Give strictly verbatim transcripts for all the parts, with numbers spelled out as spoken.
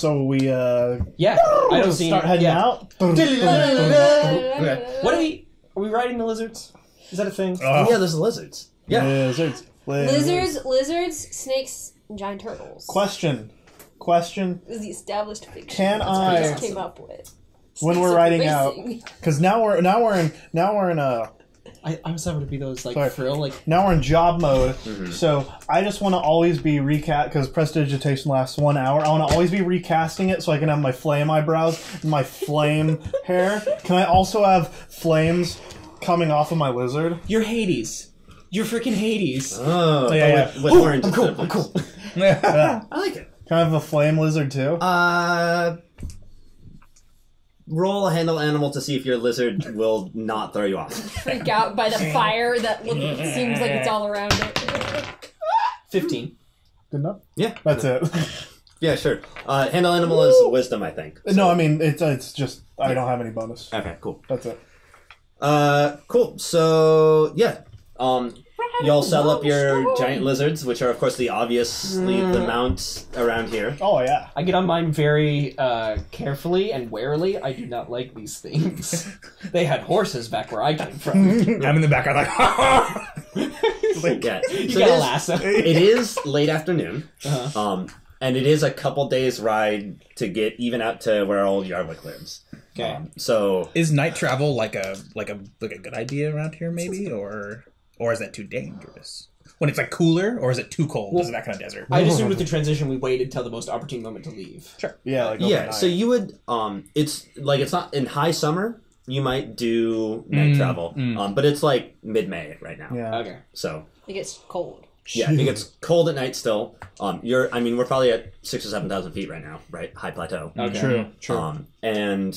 so we uh yeah, woo! I don't see start heading yeah. out. Okay. What are we are we riding the lizards? Is that a thing? Uh, yeah, there's lizards. Yeah, lizards, lizards, lizards, lizards, snakes, and giant turtles. Question, question. This is the established fiction. Can I just came up with when we're riding out? Because now we're now we're in now we're in a. I, I'm sorry to be those like sorry. frill like. Now we're in job mode, mm-hmm. so I just want to always be recast because prestidigitation lasts one hour. I want to always be recasting it so I can have my flame eyebrows, and my flame hair. Can I also have flames coming off of my lizard? You're Hades. You're freaking Hades. Oh yeah, yeah. With, with Ooh, orange I'm cool. I'm cool. yeah. I like it. Can I have a flame lizard too? Uh. Roll a handle animal to see if your lizard will not throw you off. Freak out by the fire that look, seems like it's all around it. fifteen. Good enough? Yeah. That's yeah. it. Yeah, sure. Uh, handle animal is wisdom, I think. So. No, I mean, it's it's just, I yeah. don't have any bonus. Okay, cool. That's it. Uh, cool. So, yeah. Um, y'all settle up your stone. giant lizards, which are, of course, the obviously mm. the mounts around here. Oh, yeah. I get on mine very uh, carefully and warily. I do not like these things. They had horses back where I came from. I'm in the back. I'm like, ha like, yeah. You so got a lasso. It is late afternoon, uh-huh. um, and it is a couple days' ride to get even out to where Old Yarwick lives. Okay. Um, so is night travel like a like a like a good idea around here, maybe, or? Or is that too dangerous? When it's like cooler, or is it too cold? Well, is it that kind of desert? I just assumed with the transition we waited till the most opportune moment to leave. Sure. Yeah. Like yeah. Overnight. So you would. Um. It's like it's not in high summer. You might do night mm, travel. Mm. Um. But it's like mid-May right now. Yeah. Okay. So it gets cold. Yeah. It gets cold at night still. Um. You're. I mean, we're probably at six or seven thousand feet right now. Right. High plateau. Okay. True. True. Um. And.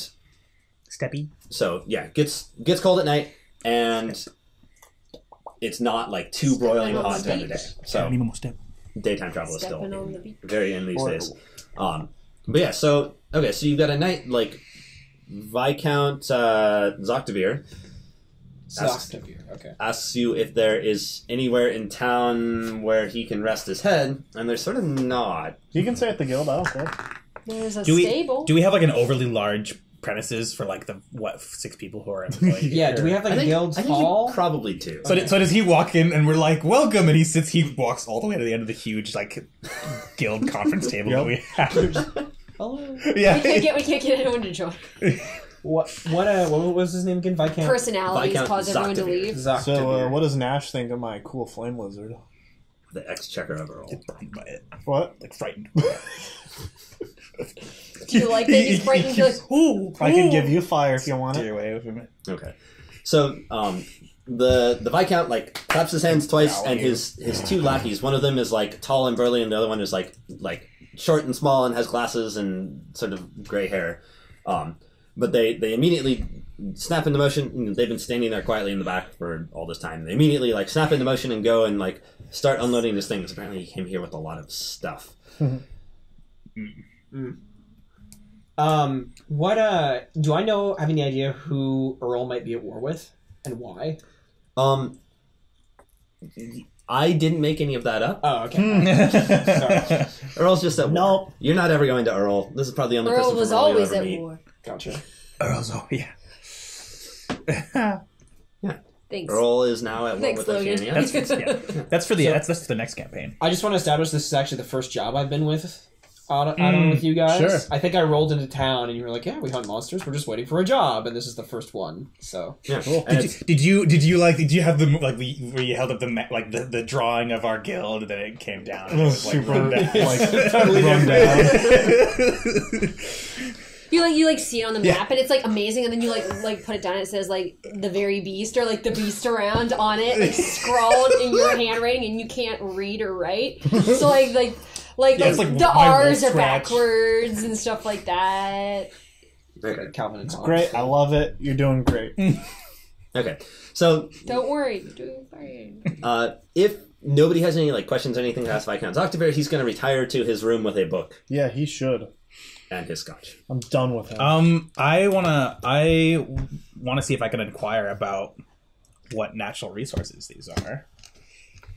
Steppy. So yeah, gets gets cold at night and. Step. It's not like too broiling hot during the day. So daytime travel is still very in these days. Um, but yeah, so okay, so you've got a knight like Viscount uh, Zoktavir. Zoktavir, okay. Asks you if there is anywhere in town where he can rest his head, and there's sort of not. You can stay at the guild. I don't care. There's a stable. Do we have like an overly large premises for like the what six people who are employed? Yeah, do we have like I a think, guild I hall? Think probably do. So, okay. did, so does he walk in and we're like welcome, and he sits, he walks all the way to the end of the huge like guild conference table yep. that we have. Hello. Yeah, we can't get we can't get anyone to join. What what uh what was his name again? Viscount. Personalities Viscount cause Zoktavir. Everyone to leave. Zoktavir. So uh, what does Gnash think of my cool flame lizard? The exchequer of roll. Get burned by it. What? Like frightened. Do you like that he's frightened? You're like, ooh, ooh. I can give you fire if you want it. Okay. So um, the the Viscount like claps his hands twice, and his his two lackeys. One of them is like tall and burly, and the other one is like like short and small and has glasses and sort of gray hair. Um, but they they immediately snap into motion. They've been standing there quietly in the back for all this time. They immediately like snap into motion and go and like start unloading this thing. Because apparently he came here with a lot of stuff. Mm. Mm. Um, what, uh, do I know, have any idea who Earl might be at war with, and why? Um, I didn't make any of that up. Oh, okay. Sorry. Earl's just at war. No. You're not ever going to Earl. This is probably the only Earl person was Earl always at meet. War. Gotcha. Earl's always, yeah. Yeah. Thanks. Earl is now at Thanks, war with Athania. That's, yeah. that's for the, so, that's, that's for the next campaign. I just want to establish this is actually the first job I've been with. I don't, I don't mm, know with you guys. Sure. I think I rolled into town and you were like, yeah, we hunt monsters. We're just waiting for a job. And this is the first one. So, yeah, cool. Did you, did you, did you like, did you have the, like, we, where you held up the, like, the, the drawing of our guild and then it came down? And it was like, super, down. Like, totally run down. You like, you like see it on the map, yeah. and it's like amazing, and then you like like put it down and it says like the very beast or like the beast around on it, like scrawled in your handwriting, and you can't read or write. So like like like, yeah, like, like the R's are backwards and stuff like that. Okay, Calvin and Tom. Great, I love it. You're doing great. Okay, so don't worry, you're doing fine. Uh, if nobody has any like questions or anything to ask Viscount Zoktavir, he's going to retire to his room with a book. Yeah, he should. And his scotch. I'm done with him. Um, I wanna, I wanna see if I can inquire about what natural resources these are,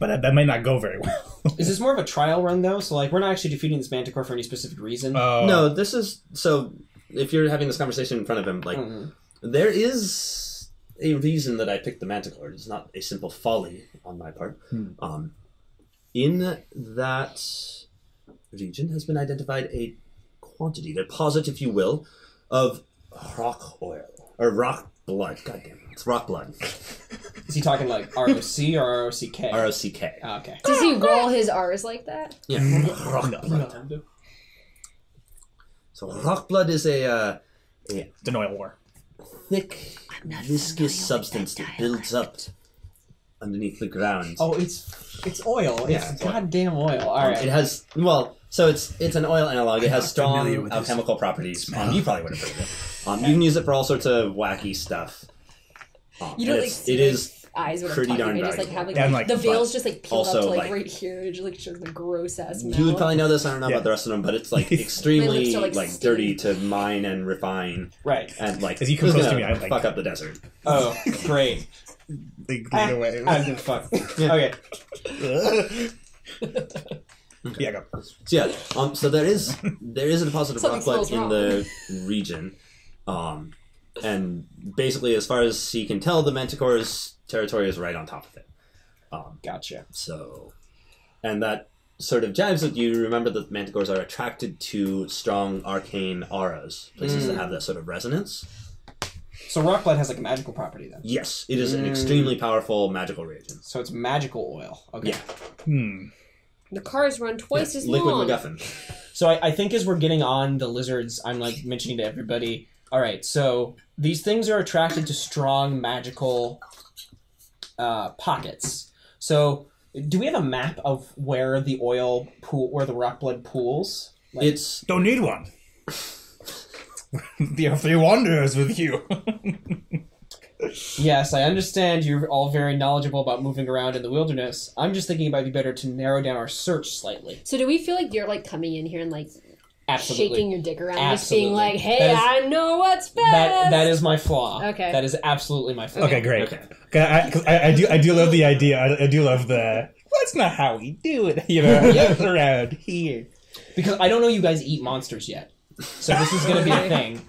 but that, that might not go very well. Is this more of a trial run, though? So, like, we're not actually defeating this Manticore for any specific reason? Uh, no, this is... So, if you're having this conversation in front of him, like, mm-hmm. there is a reason that I picked the Manticore. It's not a simple folly on my part. Hmm. Um, in that region has been identified a quantity, deposit, if you will, of rock oil. Or rock blood. God damn it. It's rock blood. Is he talking like R O C or R O C K? R O C K. Oh, okay. Does he roll his R's like that? Yeah. Rock blood. So rock blood is a... Uh, yeah. It's an oil war. Thick, viscous substance that, that builds up underneath the ground. Oh, it's it's oil. It's yeah, goddamn oil. All um, right. It has... Well, so it's it's an oil analog. It has strong alchemical this. properties. Um, you probably would have heard of it. Um, you can use it for all sorts of wacky stuff. Um, you don't like see it is eyes when pretty I'm talking. Darn just, like, have, like, and, like, the veil's just like peeled also, up to like, like right here. It just like shows the gross ass. You would probably know this. I don't know yeah. about the rest of them, but it's like extremely are, like, like dirty to mine and refine. Right. And like as you come close to me, I like, fuck up the desert. Oh, great! They glide ah, away. I didn't fuck. Okay. Yeah. Go. So yeah. Um. So there is there is a deposit of rock blood in the region. Um. And basically, as far as he can tell, the Manticore's territory is right on top of it. Um, gotcha. So, and that sort of jives with you. Remember that the Manticores are attracted to strong arcane auras, places mm. that have that sort of resonance. So rock blood has like a magical property then? Yes, it is mm. an extremely powerful magical reagent. So it's magical oil. Okay. Yeah. Hmm. The cars run twice yeah, as liquid long. Liquid MacGuffin. So I, I think as we're getting on the lizards, I'm like mentioning to everybody... All right, so these things are attracted to strong magical uh, pockets. So, do we have a map of where the oil pool, where the rock blood pools? Like, it's don't need one. The Earthly Wanderers with you. Yes, I understand you're all very knowledgeable about moving around in the wilderness. I'm just thinking it might be better to narrow down our search slightly. So, do we feel like you're like coming in here and like? Absolutely. Shaking your dick around, absolutely. Just being like, hey, is, I know what's best. That, that is my flaw. Okay. That is absolutely my flaw. Okay, okay great. Okay. I, I, I, do, I do love the idea. I, I do love the, well, that's not how we do it, you know, around here. Because I don't know you guys eat monsters yet. So this is going to be a thing.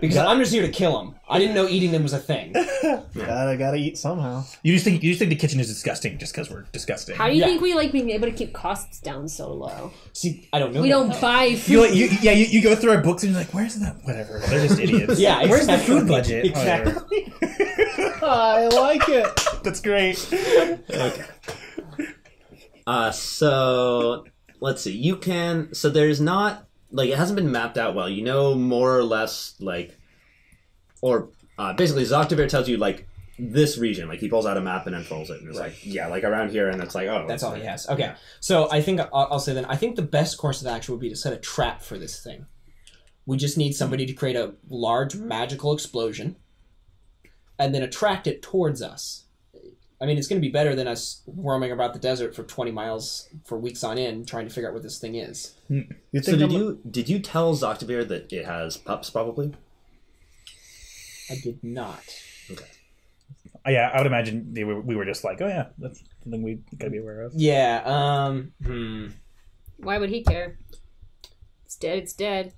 Because I'm just here to kill them. I didn't know eating them was a thing. Gotta, gotta eat somehow. You just think you just think the kitchen is disgusting just because we're disgusting. How do you yeah. think we like being able to keep costs down so low? See, I don't know. We don't that. buy food. You, you, yeah, you, you go through our books and you're like, where's that? Whatever. They're just idiots. Yeah, exactly. Where's the food budget? Exactly. I like it. That's great. Okay. Uh, so, let's see. You can... So there's not... Like, it hasn't been mapped out well. You know more or less, like... Or, uh, basically, Zoktavir tells you, like, this region. Like, he pulls out a map and unfolds it. And it's right. like, yeah, like, around here. And it's like, oh. That's all there. He has. Okay. Yeah. So, I think, I'll, I'll say then, I think the best course of action would be to set a trap for this thing. We just need somebody to create a large magical explosion. And then attract it towards us. I mean, it's going to be better than us roaming about the desert for twenty miles for weeks on end trying to figure out what this thing is. Mm. So did you, did you tell Zoktavir that it has pups, probably? I did not. Okay. Uh, yeah, I would imagine they were, we were just like, oh yeah, that's something we got to be aware of. Yeah. Um, hmm. Why would he care? It's dead, it's dead.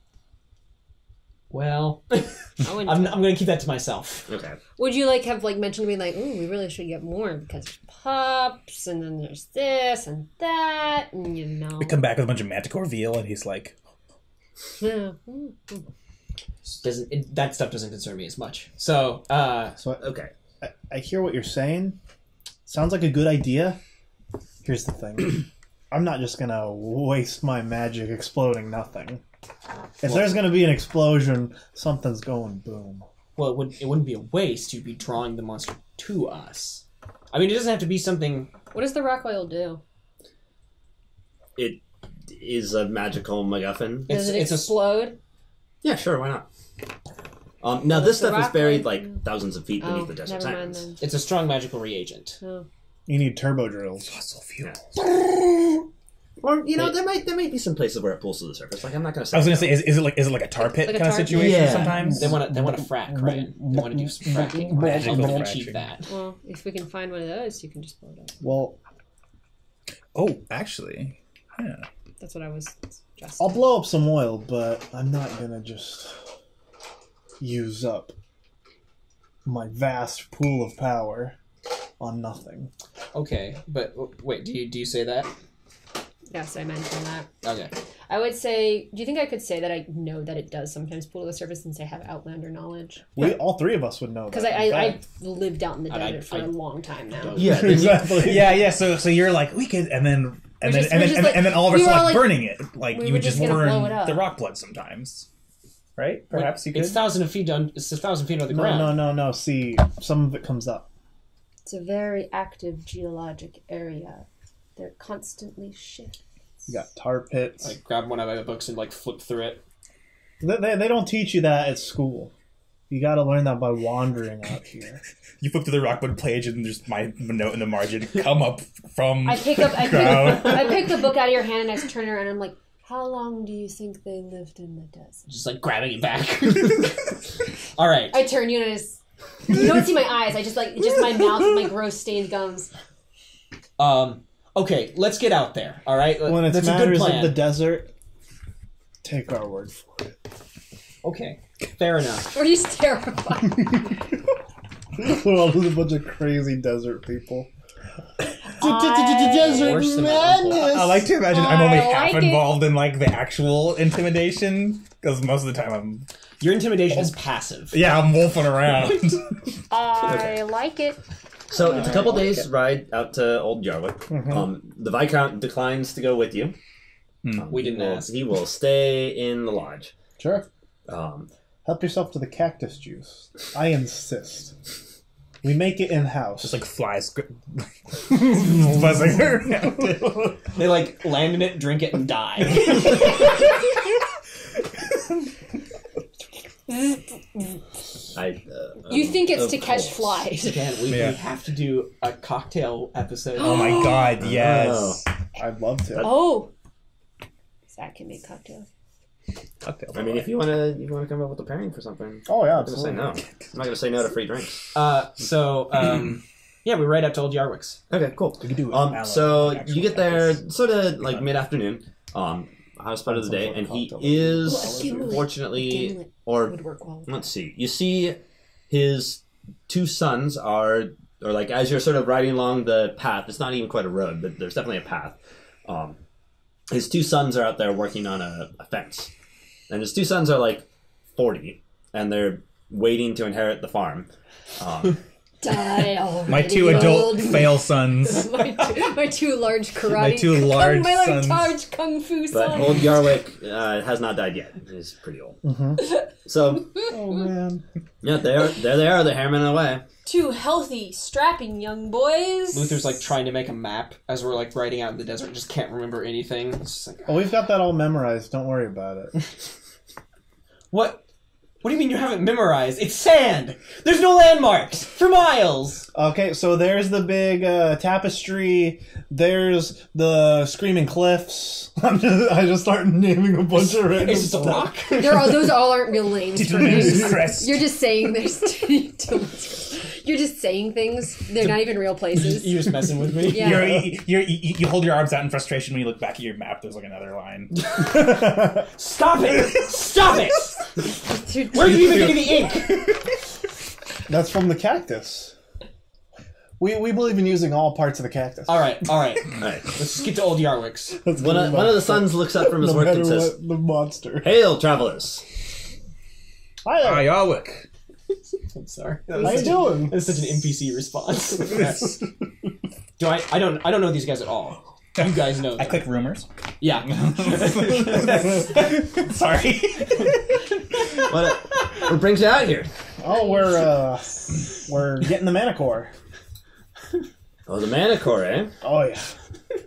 Well, I'm, I'm going to keep that to myself. Okay. Would you like have like mentioned to me like, ooh, we really should get more because there's pups and then there's this and that and you know. We come back with a bunch of Manticore veal and he's like, yeah. doesn't it, that stuff doesn't concern me as much. So, uh, so okay, I, I hear what you're saying. Sounds like a good idea. Here's the thing, I'm not just gonna waste my magic exploding nothing. If well, there's going to be an explosion, something's going boom. Well, it wouldn't, it wouldn't be a waste. You'd be drawing the monster to us. I mean, it doesn't have to be something... What does the rock oil do? It is a magical MacGuffin. Does it's, it it's explode? A... Yeah, sure, why not? Um, now, this stuff is buried like oil? thousands of feet beneath oh, the desert sands. It's a strong magical reagent. Oh. You need turbo drills. Fossil fuel. Yeah. Or you know, Wait. there might there might be some places where it pulls to the surface. Like I'm not gonna say. I was gonna say, is, is it like is it like a tar pit like kind tar of situation? Yeah. Sometimes they want to they want to frack, right? They want to do some fracking. Magical fracking. That. Well, if we can find one of those, you can just blow it up. Well, Oh, actually, yeah. That's what I was suggesting. I'll blow up some oil, but I'm not gonna just use up my vast pool of power on nothing. Okay, but wait, do you do you say that? Yes, I mentioned that. Okay. I would say, do you think I could say that I know that it does sometimes pull to the surface since I have Outlander knowledge? We, all three of us would know. Because I, I, I lived out in the desert I, I, for I, a long time now. Yeah, exactly. Yeah, yeah. So, so you're like, we could, and then, and we're then, just, and, then and, like, and then, all of us we are like, like burning it. Like we you would just, just burn the rock blood sometimes, right? Perhaps Wait, you could. It's a thousand feet down. It's a thousand feet on the no, ground. No, no, no, no. See, some of it comes up. It's a very active geologic area. They're constantly shifts. You got tar pits. Like grab one out of the books and like flip through it. They, they, they don't teach you that at school. You got to learn that by wandering out here. You flip to the rock blood page and there's my note in the margin. Come up from I pick up. I pick, I pick the book out of your hand and I just turn around and I'm like, how long do you think they lived in the desert? Just like grabbing it back. All right. I turn you and I just, you don't see my eyes. I just like just my mouth and my gross stained gums. Um. Okay, let's get out there, all right? When it's matters of the desert, take our word for it. Okay, fair enough. Or he's terrified. We're all just a bunch of crazy desert people. Desert madness! I like to imagine I'm only half involved in, like, the actual intimidation, because most of the time I'm... Your intimidation is passive. Yeah, I'm wolfing around. I like it. So it's a couple like days' it. ride out to Old Yarwick. Mm-hmm. um, the Viscount declines to go with you. Mm. Um, we didn't will, ask. He will stay in the lodge. Sure. Um, Help yourself to the cactus juice. I insist. We make it in house. Just like flies buzzing around. They like land in it, drink it, and die. I, uh, you um, think it's to course. catch flies. Again, we, yeah. we have to do a cocktail episode. Oh my god, yes. Oh. I'd love to. Oh! Zach can make cocktails. Cocktail. I mean, if you want to you wanna come up with a pairing for something. Oh yeah, I'm going to say no. I'm not going to say no to free drinks. Uh, so, um, yeah, we're right up to Old Yarwick's. Okay, cool. We can do um, so, you get there sort of like mid-afternoon. Um... hottest part of the day, and he is fortunately, or let's see, you see his two sons are, or like as you're sort of riding along the path, it's not even quite a road, but there's definitely a path. Um, his two sons are out there working on a, a fence, and his two sons are like forty, and they're waiting to inherit the farm. Um, Die already. My two adult fail sons. my, two, my two large karate. My two large kung, my sons. My large kung fu sons. But Old Yarwick uh, has not died yet. He's pretty old. Mm-hmm. So, oh man, yeah, they are. There they are. They're hammering away. Two healthy, strapping young boys. Luther's like trying to make a map as we're like riding out in the desert. Just can't remember anything. It's just like, oh, we've got that all memorized. Don't worry about it. What? What do you mean you haven't memorized? It's sand! There's no landmarks! For miles! Okay, so there's the big uh, tapestry, there's the Screaming Cliffs. I'm just, I just start naming a bunch it's, of random It's just a rock? There are, those all aren't real names. Crest. You're just saying there's... You're just saying things. They're not even real places. You're just messing with me. Yeah. You're, you're, you, you hold your arms out in frustration. When you look back at your map, there's like another line. Stop it! Stop it! Where are you even getting the ink? That's from the cactus. We, we believe in using all parts of the cactus. All right, all right. All right. Let's just get to Old Yarwick's. One, a, one of the sons looks up from his no work and says, what, the monster. Hail, travelers. Hi, Hi Yarwick. I'm sorry. That was How you doing? That's such an N P C response. Do I? I don't. I don't know these guys at all. You guys know them. I click rumors. Yeah. Sorry. What, what brings you out here? Oh, we're uh, we're getting the Manticore. Oh, the Manticore, eh? Oh yeah.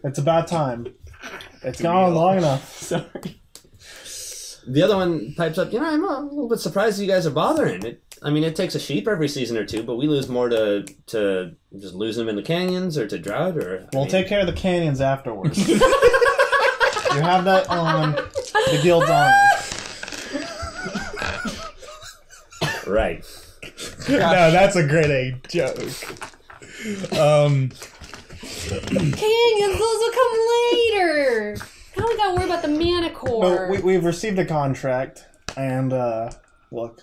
It's about time. It's gone long enough. Sorry. The other one pipes up, you know, I'm a little bit surprised you guys are bothering. It, I mean, it takes a sheep every season or two, but we lose more to to just losing them in the canyons or to drought. Or We'll I mean... take care of the canyons afterwards. You have that on the guild's honor. Right. No, that's a great joke. Um... Canyons, those will come about the Manticore. No, we, we've received a contract, and uh, look,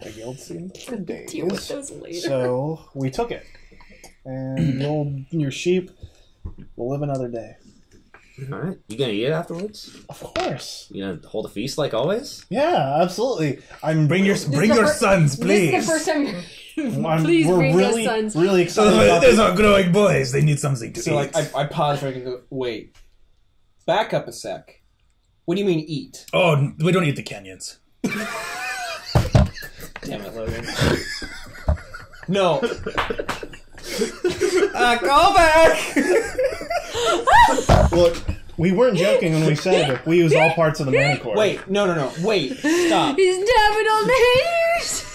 the guild's in for days. Deal with those later. So we took it, and you'll, your sheep will live another day. All right, you gonna eat it afterwards? Of course. You gonna hold a feast like always? Yeah, absolutely. I'm bring your bring your sons, please. This is the first time. Please we're bring really, your sons. Really excited. So, about these are growing boys. They need something to so, eat. Like, I, I pause for a second. Wait, back up a sec. What do you mean eat? Oh, we don't eat the Kenyans. Damn it, Logan. No. Uh, go back! Look, we weren't joking when we said it. We use all parts of the Manticore. Wait, no, no, no. Wait, stop. He's dabbing on the haters!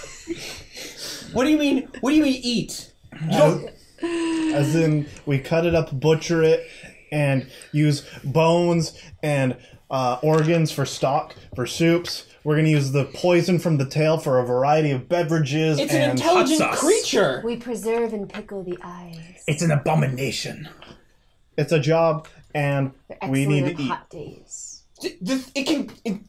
What do you mean, what do you mean eat? As, as in, we cut it up, butcher it, and use bones and uh, organs for stock, for soups. We're going to use the poison from the tail for a variety of beverages. It's and an intelligent hot sauce. Creature. We preserve and pickle the eyes. It's an abomination. It's a job, and we need to eat. Hot days. It can, it,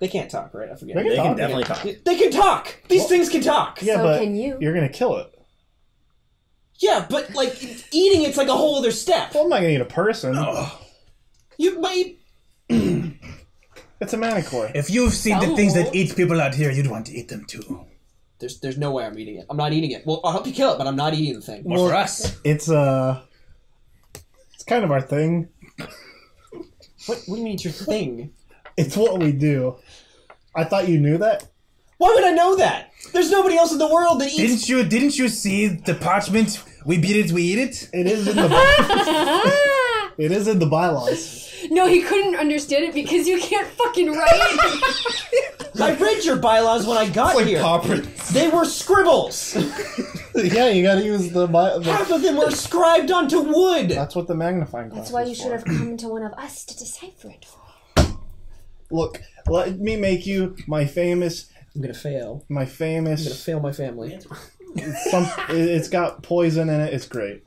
they can't talk, right? I forget. They can, they can definitely talk. talk. They can talk. These well, things can talk. Yeah, so but can you. You're going to kill it. Yeah, but like eating, it's like a whole other step. Well, I'm not going to eat a person. Oh. You might. It's a Manticore. If you've seen no. the things that eat people out here, you'd want to eat them too. There's there's no way I'm eating it. I'm not eating it. Well, I'll help you kill it, but I'm not eating the thing. Well, well for us. It's uh it's kind of our thing. What, what do you mean it's your thing? It's what we do. I thought you knew that? Why would I know that? There's nobody else in the world that eats. Didn't you didn't you see the parchment? We beat it, we eat it? It is in the It is in the bylaws. No, he couldn't understand it because you can't fucking write. I read your bylaws when I got like here. Paw-prints. They were scribbles. Yeah, you gotta use the, the... Half of them were scribed onto wood. That's what the magnifying glass is. That's why you should have come to one of us to decipher it. Look, let me make you my famous... I'm gonna fail. My famous... I'm gonna fail my family. Some, it's got poison in it. It's great.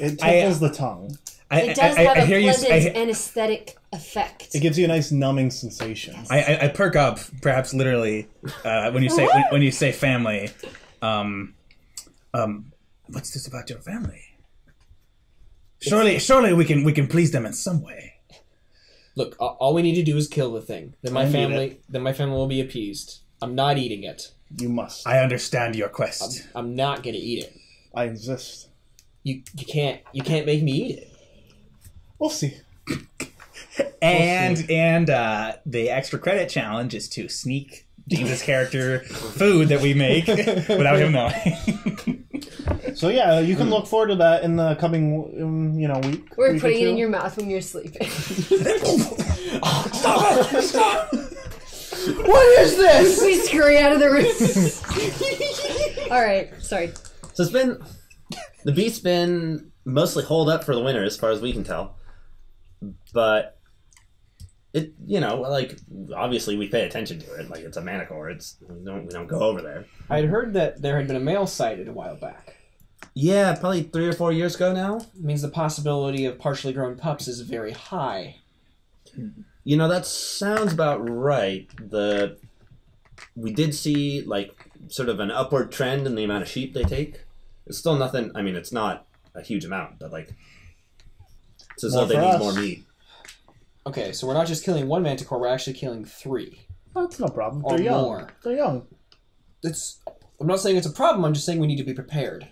It tickles I, the tongue. I, it does I, have I, I a pleasant you, I, anesthetic effect. It gives you a nice numbing sensation. Yes. I, I, I perk up, perhaps literally, uh, when you say when, when you say family. Um, um, what's this about your family? Surely, it's, surely we can we can please them in some way. Look, all we need to do is kill the thing. Then my I family, then my family will be appeased. I'm not eating it. You must. I understand your quest. I'm, I'm not going to eat it. I insist. You you can't you can't make me eat it. We'll see. and we'll see. and uh, the extra credit challenge is to sneak James's character food that we make without him knowing. So yeah, you can look forward to that in the coming um, you know week. We're week putting it in your mouth when you're sleeping. Oh, stop it! Stop! What is this? We scurry out of the room. All right, sorry. So it's been. The beast's been mostly holed up for the winter, as far as we can tell. But it, you know, like obviously we pay attention to it. Like it's a Manticore. It's we don't we don't go over there. I had heard that there had been a male sighted a while back. Yeah, probably three or four years ago now. It means the possibility of partially grown pups is very high. You know, that sounds about right. The we did see like sort of an upward trend in the amount of sheep they take. It's still nothing. I mean, it's not a huge amount, but like, it's as though they need more meat. Okay, so we're not just killing one Manticore; we're actually killing three. Well, that's no problem. They're young. More. They're young. It's. I'm not saying it's a problem. I'm just saying we need to be prepared.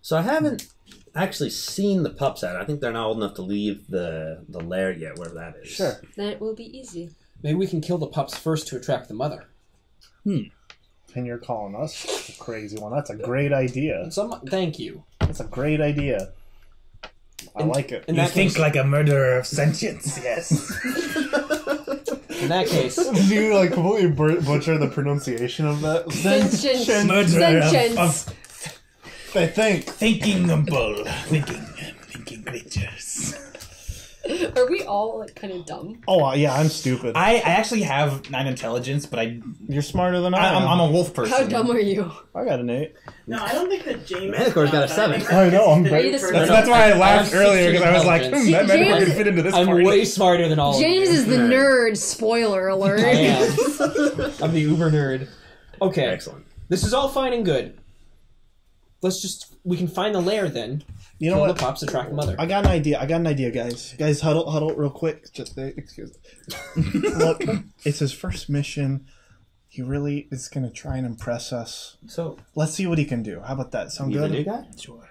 So I haven't actually seen the pups out. I think they're not old enough to leave the the lair yet, wherever that is. Sure. Then it will be easy. Maybe we can kill the pups first to attract the mother. Hmm. And you're calling us a crazy one. That's a great idea. Some, thank you. That's a great idea. I in, like it. You case, think like a murderer of sentience, yes. In that case. Did you like completely butcher the pronunciation of that? Sentience. Murderer sentience. Of, of, they think. Thinking bull. Thinking, thinking creatures. Are we all like kind of dumb? Oh yeah, I'm stupid. I, I actually have nine intelligence, but I you're smarter than I. I I'm, I'm a wolf person. How dumb are you? I got an eight. No, I don't think that James. Manticore's got a seven. I know. I'm great. That's, that's why I laughed I earlier because I was like, hmm, that Manticore could fit into this. I'm party. Way smarter than all. James of is the nerd. Spoiler alert. I am. I'm the uber nerd. Okay. Excellent. This is all fine and good. Let's just we can find the lair then. You know Kill what? The pops attract the mother. I got an idea. I got an idea, guys. Guys, huddle, huddle, real quick. Just excuse. Look, it's his first mission. He really is gonna try and impress us. So let's see what he can do. How about that? Sound you good? Do that? Sure.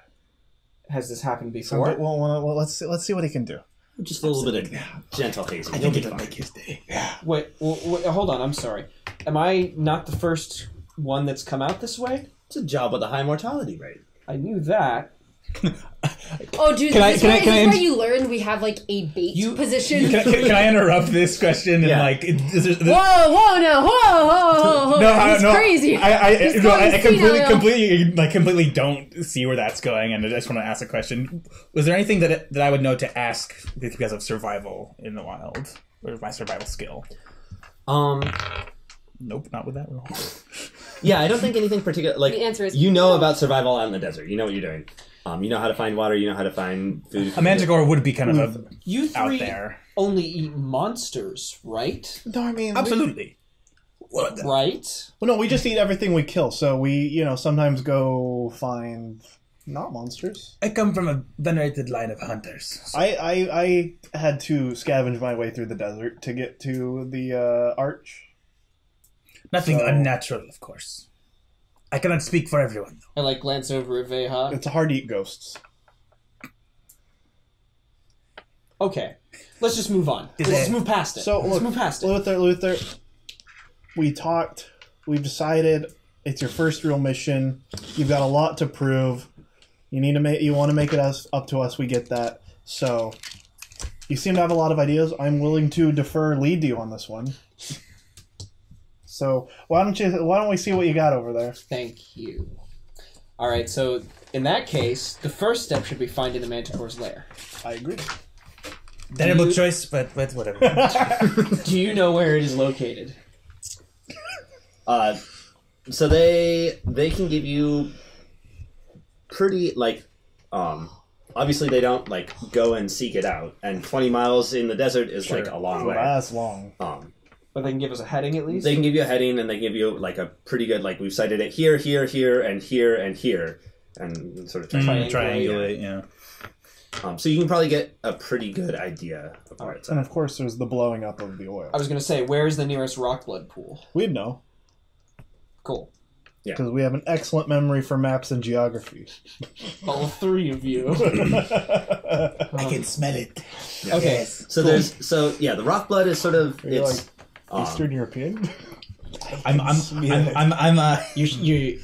Has this happened before? Well, well, well, let's see, let's see what he can do. Just a little bit of yeah. gentle teasing. I think it'll make his day. Yeah. Wait, well, wait, hold on. I'm sorry. Am I not the first one that's come out this way? It's a job with a high mortality rate. I knew that. Oh, dude, can this I, is where you learned we have, like, a bait you, position. Can, can, can I interrupt this question? Yeah. And, like, is there, this, whoa, whoa, no, whoa, whoa, whoa. No, he's no, crazy. I, I, he's no, I completely, completely, like, completely don't see where that's going, and I just want to ask a question. Was there anything that, that I would know to ask because of survival in the wild? Or my survival skill? Um... Nope, not with that one. Yeah, I don't think anything particular. Like, the answer is you know no. about survival out in the desert. You know what you're doing. Um, you know how to find water. You know how to find food. A manticore would be kind of a you three out there. Only eat monsters, right? No, I mean absolutely. We, right? Well, no, we just eat everything we kill. So we, you know, sometimes go find not monsters. I come from a venerated line of hunters. So. I, I I had to scavenge my way through the desert to get to the uh, arch. Nothing so, unnatural, of course. I cannot speak for everyone, though. I, like, glance over at Vehya. It's hard to eat ghosts. Okay. Let's just move on. Let's just move past it. So, Let's look, move past it. Luther, Luther, we talked. We've decided it's your first real mission. You've got a lot to prove. You need to make. You want to make it us, up to us. We get that. So, you seem to have a lot of ideas. I'm willing to defer lead to you on this one. So why don't you? Why don't we see what you got over there? Thank you. All right. So in that case, the first step should be finding the Manticore's lair. I agree. Terrible you... choice, but but whatever. Do you know where it is located? Uh, so they they can give you pretty like um. Obviously, they don't like go and seek it out, and twenty miles in the desert is sure. like a long way. That's long. Um. But they can give us a heading at least? They can give you a heading and they can give you like a pretty good, like we've cited it here, here, here, and here, and here. And sort of triangulate. triangulate yeah. Um, so you can probably get a pretty good idea of where it's at. And of course there's the blowing up of the oil. I was going to say, where is the nearest rock blood pool? We'd know. Cool. Yeah. Because we have an excellent memory for maps and geography. All three of you. I can smell it. Yeah. Okay. Yes. So cool. there's, so yeah, the rock blood is sort of, it's... Like, Eastern um, European. I'm I'm I'm I'm, I'm uh, you, you,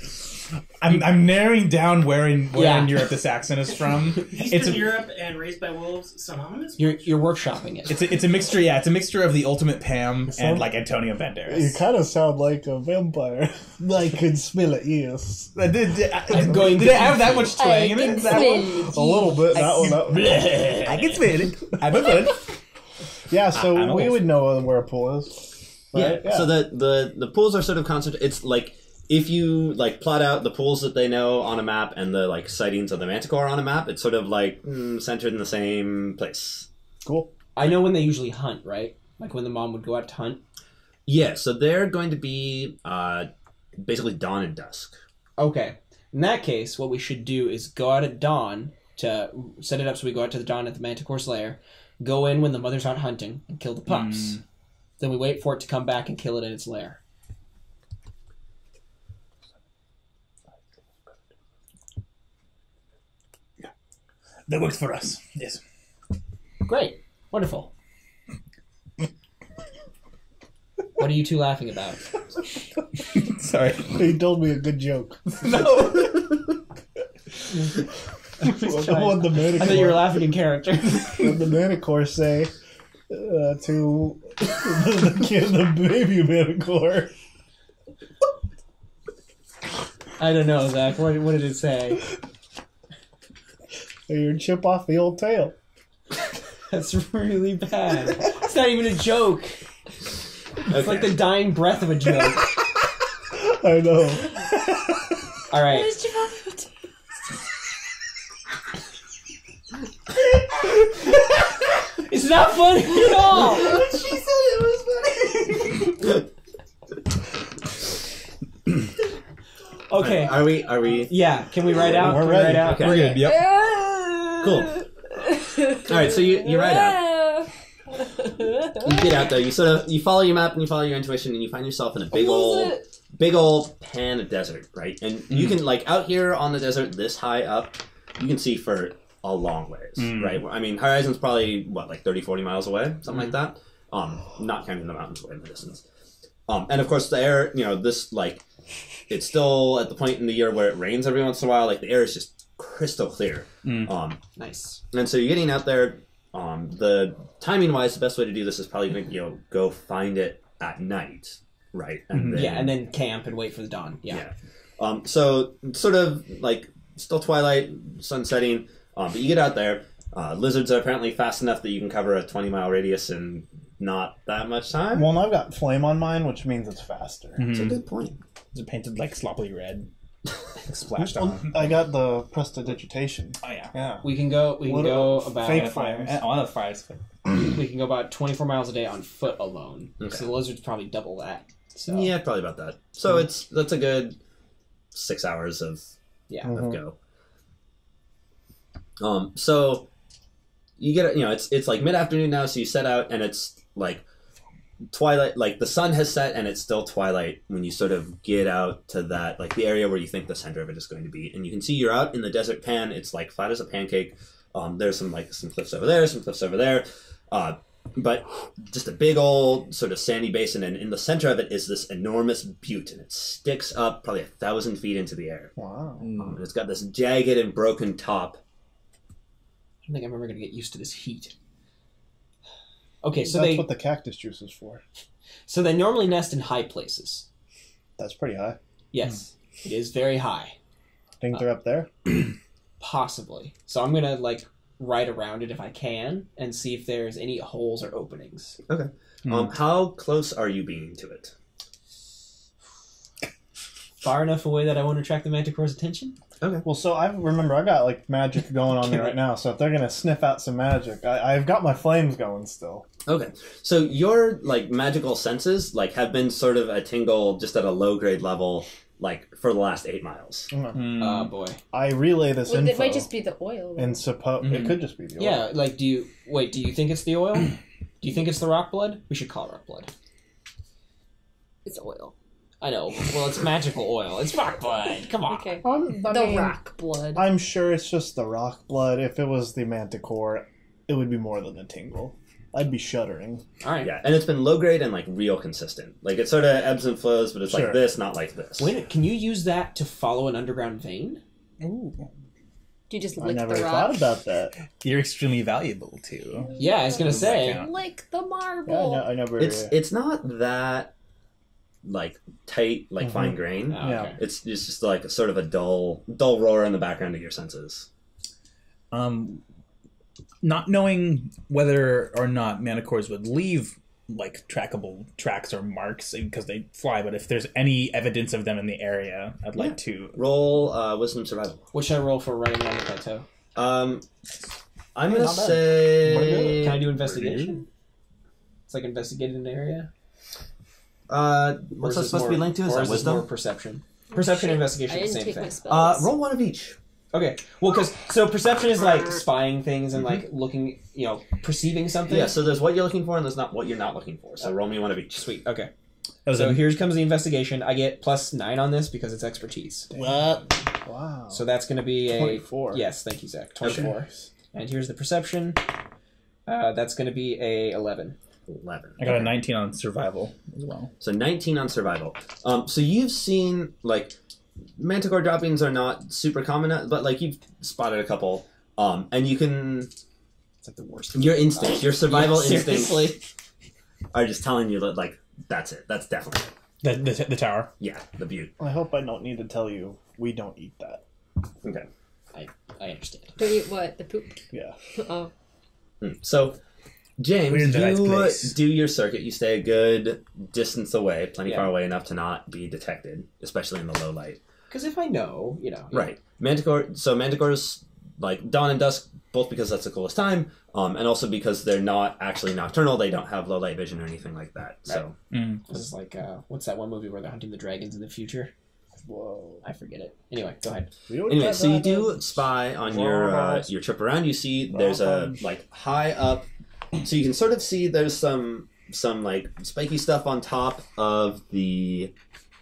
I'm I'm narrowing down where in where yeah. in Europe this accent is from. Eastern it's a, Europe and Raised by Wolves synonymous. You're you're workshopping it. It's a, it's a mixture. Yeah, it's a mixture of the Ultimate Pam sound, and like Antonio Banderas. You kind of sound like a vampire. I can smell it. Yes, I did. I, I'm going. Did it have that much twang in it? That one? A little bit. That I one. That one. I can smell it. I'm a good. Yeah, so I, we would know where a pool is. Right? Yeah. yeah. So the, the, the pools are sort of concentrated. It's like if you like plot out the pools that they know on a map and the like sightings of the Manticore on a map, it's sort of like mm, centered in the same place. Cool. I know when they usually hunt, right? Like when the mom would go out to hunt. Yeah. So they're going to be uh, basically dawn and dusk. Okay. In that case, what we should do is go out at dawn to set it up so we go out to the dawn at the Manticore's lair. Go in when the mother's out hunting and kill the pups. Mm. Then we wait for it to come back and kill it in its lair. Yeah. That works for us. Yes. Great. Wonderful. What are you two laughing about? Sorry. He told me a good joke. No! I, well, the the I thought you were laughing in character. What the Manticore say uh, to the kid, the baby Manticore? I don't know, Zach. What, what did it say? Your chip off the old tail. That's really bad. It's not even a joke. It's okay. Like the dying breath of a joke. I know. All right. What is Javon? It's not funny at all. She said it was funny. Okay. Are, are we? Are we? Yeah. Can we write out? We're can ready. We write out? Okay. We're good. Yep. Cool. All right. So you you write out. You get out though. You sort of you follow your map and you follow your intuition and you find yourself in a big old it? big old pan of desert, right? And mm. you can like out here on the desert this high up, you can see for a long ways, mm. right? I mean, Horizon's probably, what, like thirty, forty miles away? Something mm. like that. Um, not counting the mountains away in the distance. Um, and of course the air, you know, this, like, it's still at the point in the year where it rains every once in a while. Like, the air is just crystal clear. Mm. Um, nice. And so you're getting out there. Um, the timing-wise, the best way to do this is probably, you know, go find it at night, right? And mm-hmm. then, yeah, and then camp and wait for the dawn. Yeah. yeah. Um, so, sort of, like, still twilight, sun setting. Um, but you get out there. Uh, lizards are apparently fast enough that you can cover a twenty-mile radius in not that much time. Well, and I've got flame on mine, which means it's faster. Mm-hmm. That's a good point. Is it painted, like, sloppily red? Splashed on. I got the Prestidigitation. Oh yeah, yeah. We can go. We can what go a, about fake fires. On the fires. We can go about twenty-four miles a day on foot alone. Okay. So the lizard's probably double that. So. Yeah, probably about that. So mm-hmm. it's that's a good six hours of yeah of mm-hmm. go. Um. So you get you know it's it's like mid afternoon now. So you set out and it's like twilight, like the sun has set and it's still twilight when you sort of get out to that, like the area where you think the center of it is going to be. And you can see you're out in the desert pan. It's like flat as a pancake. Um, there's some like some cliffs over there, some cliffs over there. Uh, but just a big old sort of sandy basin. And in the center of it is this enormous butte and it sticks up probably a thousand feet into the air. Wow. Um, and it's got this jagged and broken top. I don't think I'm ever going to get used to this heat. Okay, so that's they, what the cactus juice is for. So they normally nest in high places. That's pretty high. Yes, mm. it is very high. Think uh, they're up there? Possibly. So I'm gonna like ride around it if I can and see if there's any holes or openings. Okay. Mm. Um, how close are you being to it? Far enough away that I won't attract the Manticore's attention. Okay. Well, so I remember I got like magic going on there right now. So if they're gonna sniff out some magic, I, I've got my flames going still. Okay. So your like magical senses like have been sort of a tingle just at a low grade level like for the last eight miles. Oh mm. uh, boy! I relay this well, info. It might just be the oil. And suppose mm-hmm. it could just be the oil. Yeah. Like, do you wait? Do you think it's the oil? Do you think it's the rock blood? We should call it rock blood. It's oil. I know. Well, it's magical oil. It's rock blood. Come on. Okay. Um, the mean, rock blood. I'm sure it's just the rock blood. If it was the Manticore, it would be more than a tingle. I'd be shuddering. All right. Yeah, and it's been low grade and like real consistent. Like it sort of ebbs and flows, but it's sure. like this, not like this. Wait, can you use that to follow an underground vein? Ooh. Do you just lick the rock? I never thought about that. You're extremely valuable too. Yeah, I was gonna say lick the marble. Yeah, I, know, I never. It's yeah. it's not that. Like tight, like mm-hmm. fine grain. Oh, yeah, okay. it's it's just like a, sort of a dull, dull roar in the background of your senses. Um, not knowing whether or not manticores would leave like trackable tracks or marks because they fly, but if there's any evidence of them in the area, I'd yeah. like to roll uh, wisdom survival. What should I roll for running around the plateau? Um, I'm hey, gonna say. Can I do investigation? It's like investigate an area. Uh, what's that supposed more, to be linked to? Is that wisdom? More perception. Perception, oh, investigation, the same thing. Uh, roll one of each. Okay. Well, because so perception is like spying things and mm-hmm. like looking, you know, perceiving something. Yeah. So there's what you're looking for and there's not what you're not looking for. So roll me one of each. Sweet. Okay. So here comes the investigation. I get plus nine on this because it's expertise. Wow. Wow. So that's going to be a twenty-four. Yes, thank you, Zach. Twenty-four. Okay. And here's the perception. Uh, that's going to be a eleven. eleven. I got okay. a nineteen on survival as well. So nineteen on survival. Um, so you've seen, like, manticore droppings are not super common, but, like, you've spotted a couple. Um, and you can... It's like the worst. Your instincts, your survival yeah, instincts are just telling you that, like, that's it. That's definitely it. The, the, the tower? Yeah, the butte. I hope I don't need to tell you we don't eat that. Okay. I, I understand. Don't eat what? The poop? Yeah. Uh-oh. Hmm. So, James, you right do your circuit. You stay a good distance away, plenty yeah. far away enough to not be detected, especially in the low light. Because if I know, you know. Right. Manticore, so Manticore's like dawn and dusk, both because that's the coolest time, um, and also because they're not actually nocturnal. They don't have low light vision or anything like that. Right. So mm. This is like, uh, what's that one movie where they're hunting the dragons in the future? Whoa, I forget it. Anyway, go ahead. Anyway, so you do spy on your uh, your trip around. You see there's a like high up, so you can sort of see there's some some like spiky stuff on top of the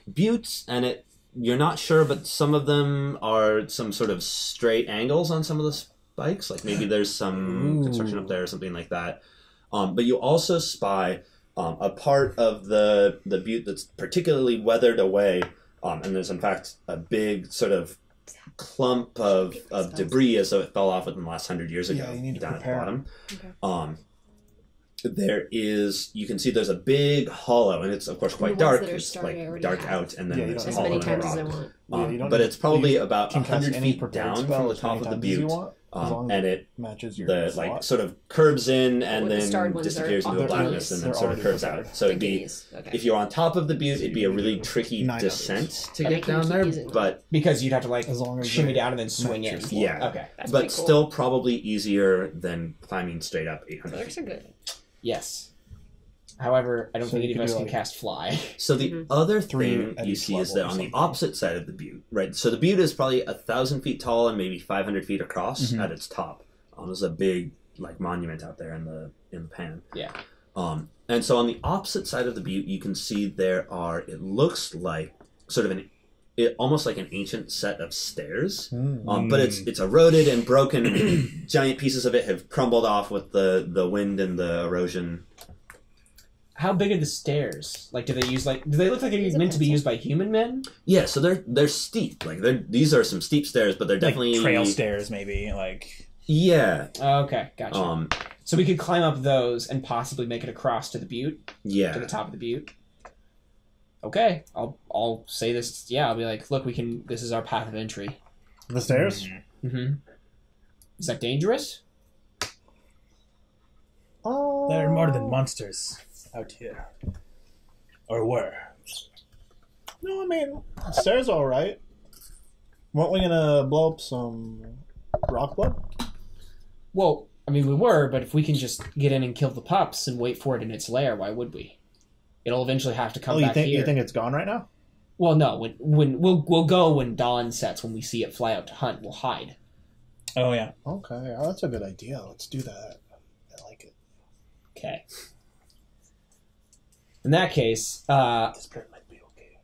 buttes, and it you're not sure, but some of them are some sort of straight angles on some of the spikes. Like maybe there's some Ooh. construction up there or something like that. Um, but you also spy um, a part of the the butte that's particularly weathered away. Um, and there's, in fact, a big sort of clump of, of debris as though it fell off within the last hundred years ago, yeah, you need to down prepare. at the bottom. Okay. Um, there is, you can see there's a big hollow, and it's, of course, quite dark. It's, like, dark have. out, and then yeah, there's a hollow in the rock. Um, yeah, but it's probably about one hundred feet down from the top of the butte, um, and it matches your the, like, sort of curves in, and then disappears into the blackness, and then sort of curves out. So it'd be, if you're on top of the butte, it'd be a really tricky descent to get down there, but... Because you'd have to, like, shimmy down and then swing in. Yeah. Okay. But still probably easier than climbing straight up eight hundred feet. Those are good. Yes. However, I don't so think any of us can like... cast fly. So the mm-hmm. other thing you see is that on the opposite side of the butte, right? So the butte is probably a thousand feet tall and maybe five hundred feet across mm-hmm. at its top. Um, there's a big like monument out there in the in the pan. Yeah. Um, and so on the opposite side of the butte, you can see there are. It looks like sort of an, it almost like an ancient set of stairs, mm. um, but it's it's eroded and broken. Giant pieces of it have crumbled off with the the wind and the erosion. How big are the stairs? Like, do they use like? Do they look like they're meant to be used by human men? Yeah, so they're they're steep. Like, they're, these are some steep stairs, but they're definitely like trail stairs, maybe like. Yeah. Okay, gotcha. Um, so we could climb up those and possibly make it across to the butte. Yeah. To the top of the butte. Okay, I'll I'll say this. Yeah, I'll be like, look, we can. This is our path of entry. The stairs. Mm-hmm. Is that dangerous? Oh. They're more than monsters. Out here, or were? No, I mean, stairs all right. Weren't we gonna blow up some rock blood? Well, I mean, we were, but if we can just get in and kill the pups and wait for it in its lair, why would we? It'll eventually have to come oh, you back think, here. You think it's gone right now? Well, no. When when we'll we'll go when dawn sets. When we see it fly out to hunt, we'll hide. Oh yeah. Okay, well, that's a good idea. Let's do that. I like it. Okay. In that case, uh, this bird might be okay.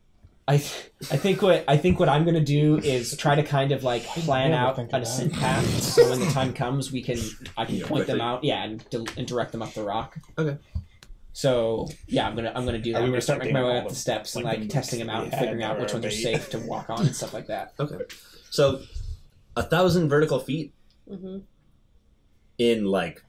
I, th I think what I think what I'm gonna do is try to kind of like plan out a descent path, so when the time comes, we can I can yeah, point them out, yeah, and, and direct them up the rock. Okay. So yeah, I'm gonna I'm gonna do that. I'm gonna start making my way up the steps and like testing them out and figuring out which ones are safe to walk on and stuff like that. Okay. So, a thousand vertical feet. Mm-hmm. In like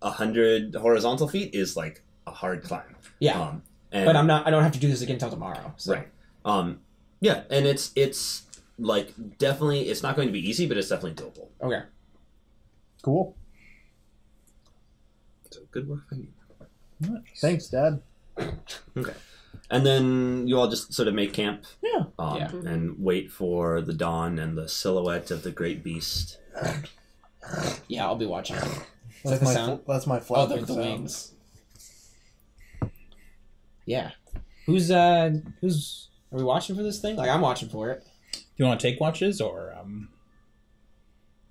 a hundred horizontal feet is like. A hard climb. Yeah, um, and, but I'm not. I don't have to do this again until tomorrow. So. Right. Um. Yeah, and it's it's like definitely it's not going to be easy, but it's definitely doable. Okay. Cool. So good work for you. Nice. Thanks, Dad. Okay. And then you all just sort of make camp. Yeah. Um, yeah. And wait for the dawn and the silhouette of the great beast. Yeah, I'll be watching. That's that the my sound? That's my flapping oh, the sound. Wings. Yeah. Who's, uh, who's, are we watching for this thing? Like, I'm watching for it. Do you want to take watches, or, um,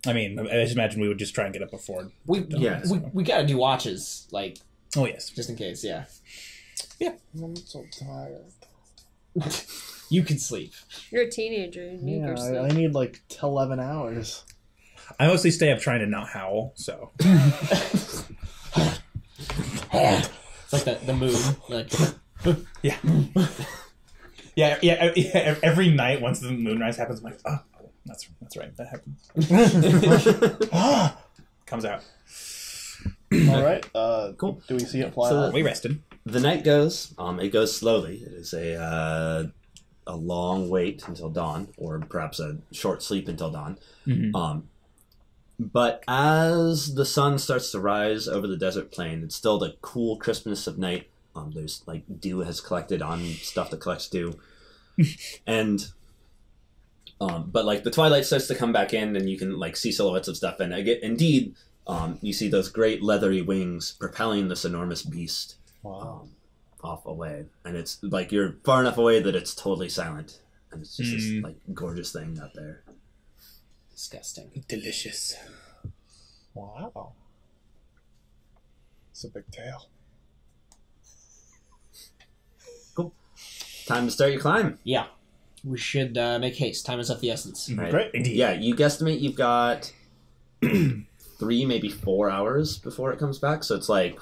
I mean, I just imagine we would just try and get up before. We, yeah, we, we gotta do watches, like. Oh, yes. Just in case, yeah. Yeah. I'm so tired. You can sleep. You're a teenager. You need yeah, your sleep. I need, like, eleven hours. I mostly stay up trying to not howl, so. It's like the, the moon, like. Yeah. Yeah, yeah, yeah. Every night, once the moonrise happens, I'm like, oh, that's that's right, that happens. Comes out. All right. Uh, cool. Do we see it fly? So we rested. The night goes. Um, it goes slowly. It is a uh, a long wait until dawn, or perhaps a short sleep until dawn. Mm-hmm. Um, But as the sun starts to rise over the desert plain, it's still the cool crispness of night. Um, there's, like, dew has collected on stuff that collects dew. and, um, but, like, the twilight starts to come back in, and you can, like, see silhouettes of stuff. And I get, indeed, um, you see those great leathery wings propelling this enormous beast wow. um, off away. And it's, like, you're far enough away that it's totally silent. And it's just mm. this, like, gorgeous thing out there. Disgusting. Delicious. Wow. It's a big tail. Cool. Time to start your climb. Yeah. We should uh, make haste. Time is of the essence. Right. Great. Yeah, you guesstimate you've got three, maybe four hours before it comes back. So it's like,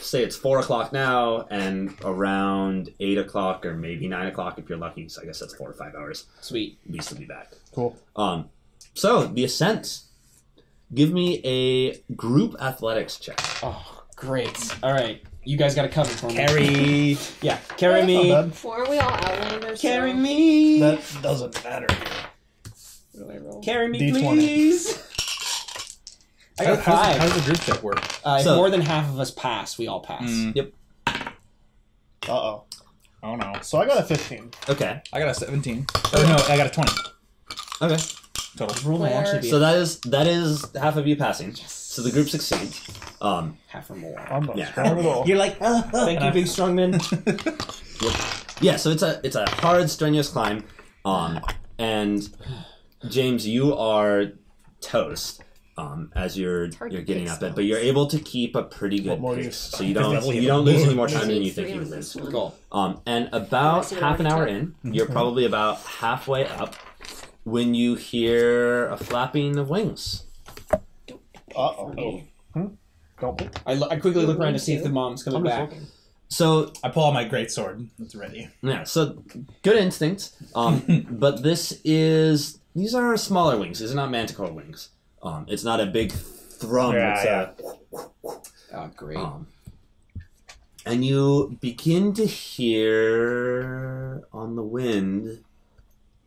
say it's four o'clock now and around eight o'clock or maybe nine o'clock if you're lucky. So I guess that's four or five hours. Sweet. At least it'll be back. Cool. Um. So, the ascent. Give me a group athletics check. Oh, great. All right. You guys got to cover for me. Carry. Yeah, carry me. Before we all outlanders. Carry so. me. That doesn't matter. What do I roll? Carry me, D twenty. Please. I got five. How does the group check work? Uh, if so, more than half of us pass, we all pass. Mm. Yep. Uh-oh. Oh, no. So, I got a fifteen. Okay. I got a seventeen. Oh, no, I got a twenty. Okay. Total. So that is that is half of you passing. Yes. So the group succeeds. Um, half or more. Almost. Yeah. You're like, oh, oh, thank you, big strongman. Yep. Yeah. So it's a it's a hard, strenuous climb. Um, and James, you are toast. Um, as you're you're getting up it, but you're able to keep a pretty good pace, so you don't you don't lose any more time than you think you would lose. Cool. Um, and about half an hour in, you're probably about halfway up. When you hear a flapping of wings. Uh-oh. Hmm? I, I quickly look around to see if the mom's coming back. So I pull out my greatsword. It's ready. Yeah, so good instinct. Um, but this is... These are smaller wings. These are not manticore wings. Um, it's not a big thrum. Yeah, it's yeah. A, oh, great. Um, and you begin to hear on the wind...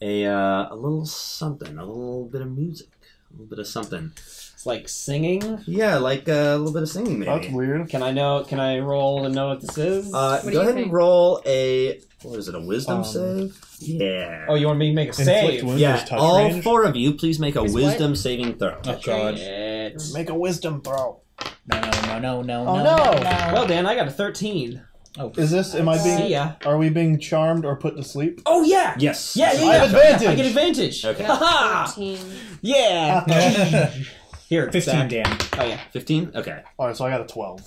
A, uh, a little something, a little bit of music, a little bit of something. It's like singing? Yeah, like uh, a little bit of singing, maybe. That's weird. Can I know? Can I roll and know what this is? Uh, what go ahead think? and roll a, what is it, a wisdom um, save? Yeah. Oh, you want me to make a save? Yeah, all range? four of you, please make a Here's wisdom what? saving throw. Oh, God. It's... Make a wisdom throw. No, no, no, no, oh, no, no. no. Well, Dan, I got a thirteen. Oh, is this, am I being, see ya. Are we being charmed or put to sleep? Oh, yeah. Yes. Yeah, yeah, yeah. I have advantage. I get advantage. Okay. Ha yeah, yeah. Here, fifteen, Zach. Dan. Oh, yeah. fifteen? Okay. All right, so I got a twelve.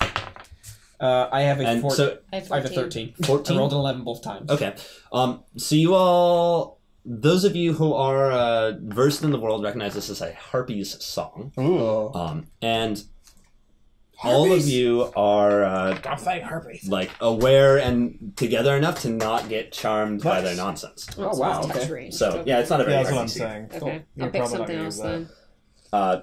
Uh, I have a four, so, I, have I have a thirteen. fourteen? I rolled an eleven both times. Okay. Um, so you all, those of you who are uh, versed in the world recognize this as a Harpies song. Ooh. Um, and... Harpies. All of you are uh, like aware and together enough to not get charmed nice. by their nonsense. Oh wow! Okay. So yeah, it's not a very. Yeah, that's what I'm saying. Cool. Okay, I'll pick something else then. Uh,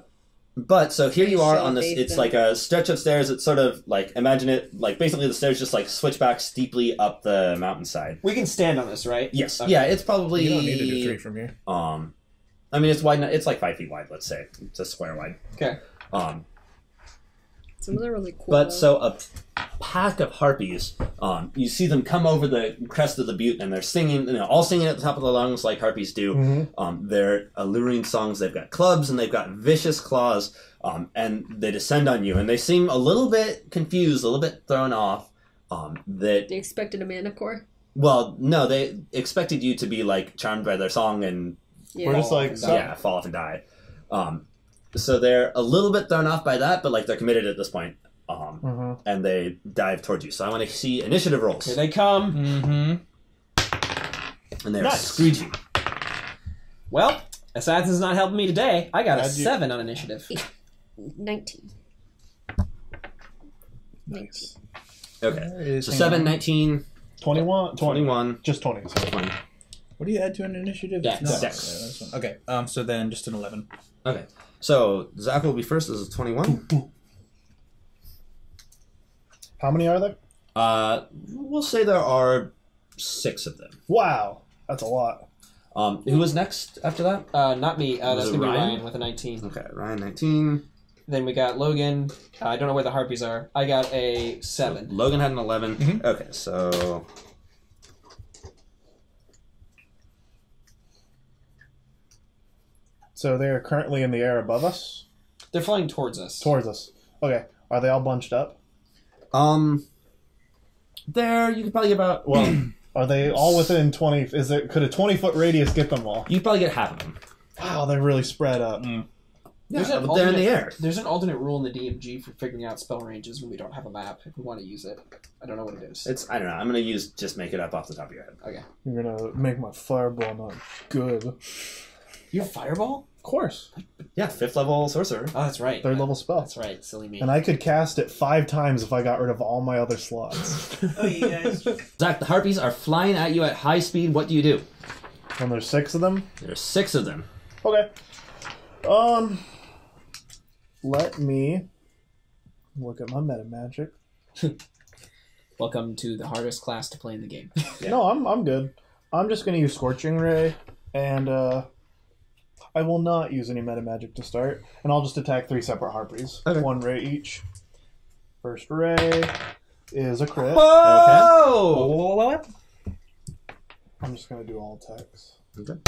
but so here you are on this. It's like a stretch of stairs. It's sort of like imagine it like basically the stairs just like switch back steeply up the mountainside. We can stand on this, right? Yes. Okay. Yeah, it's probably. You don't need to do three from here. Um, I mean it's wide. It's like five feet wide. Let's say it's a square wide. Okay. Um. Some of them are really cool. But so a pack of harpies, um, you see them come over the crest of the butte and they're singing, you know, all singing at the top of their lungs like harpies do. Mm-hmm. um, they're alluring songs. They've got clubs and they've got vicious claws um, and they descend on you. And they seem a little bit confused, a little bit thrown off. Um, that They expected a manticore? Well, no, they expected you to be like charmed by their song and, yeah. We're just like, so. yeah, fall off and die. Um, So they're a little bit thrown off by that, but like they're committed at this point, um, mm-hmm. and they dive towards you. So I want to see initiative rolls. Here they come. Mm-hmm. And they're nice. screeching. Well, Assassin's not helping me today. I got How'd a seven you? on initiative. nineteen. Nice. Okay. So seven, nineteen. twenty-one. twenty-one. Just twenty. So twenty. What do you add to an initiative? Dex. No. Dex. Okay. Um. So then just an eleven. Okay. So, Zach will be first. This is twenty-one. How many are there? Uh, we'll say there are six of them. Wow. That's a lot. Um, who was next after that? Uh, not me. Uh, that's going to be Ryan with a nineteen. Okay, Ryan, nineteen. Then we got Logan. Uh, I don't know where the harpies are. I got a seven. So Logan had an eleven. Mm-hmm. Okay, so... So they're currently in the air above us? They're flying towards us. Towards us. Okay. Are they all bunched up? Um... There, you could probably get about... Well... Are they all within twenty? Is it could a twenty foot radius get them all? You probably get half of them. Wow, they're really spread up. Mm. Yeah, but alternate, they're in the air. There's an alternate rule in the D M G for figuring out spell ranges when we don't have a map. If we want to use it, I don't know what it is. It's I don't know. I'm gonna use just make it up off the top of your head. Okay. You're gonna make my fireball not good. Your fireball? Of course. Yeah, fifth level sorcerer. Oh, that's right. Third level spell. That's right. Silly me. And I could cast it five times if I got rid of all my other slots. Oh, you guys. Zach, the harpies are flying at you at high speed. What do you do? And there's six of them? There's six of them. Okay. Um, let me look at my meta magic. Welcome to the hardest class to play in the game. Yeah. No, I'm I'm good. I'm just gonna use Scorching Ray and uh. I will not use any meta magic to start, and I'll just attack three separate harpies. Okay. One ray each. First ray is a crit. Whoa! Okay. I'm just going to do all attacks. Okay.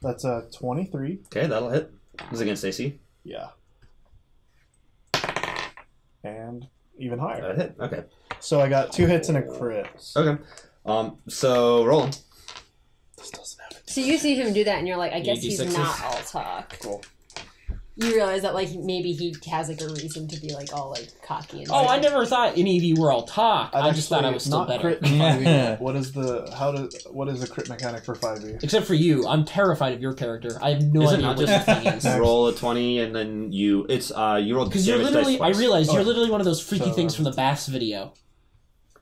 That's a twenty-three. Okay, that'll hit. Is it against A C? Yeah. And even higher. That hit, okay. So I got two hits and a crit. Okay. Um. So roll. This doesn't happen. So you see him do that, and you're like, I guess he's not all talk. Cool. You realize that, like, maybe he has, like, a reason to be, like, all, like, cocky. And oh, like, I never thought any of you were all talk. I, I just thought I was still better. Yeah. What is the, how does, what is the crit mechanic for five E? Except for you. I'm terrified of your character. I have no is idea what this thing is. Roll a twenty, and then you, it's, uh, you roll the damage dice. Because you're literally, I realize, oh. you're literally one of those freaky so, things from the Bass video.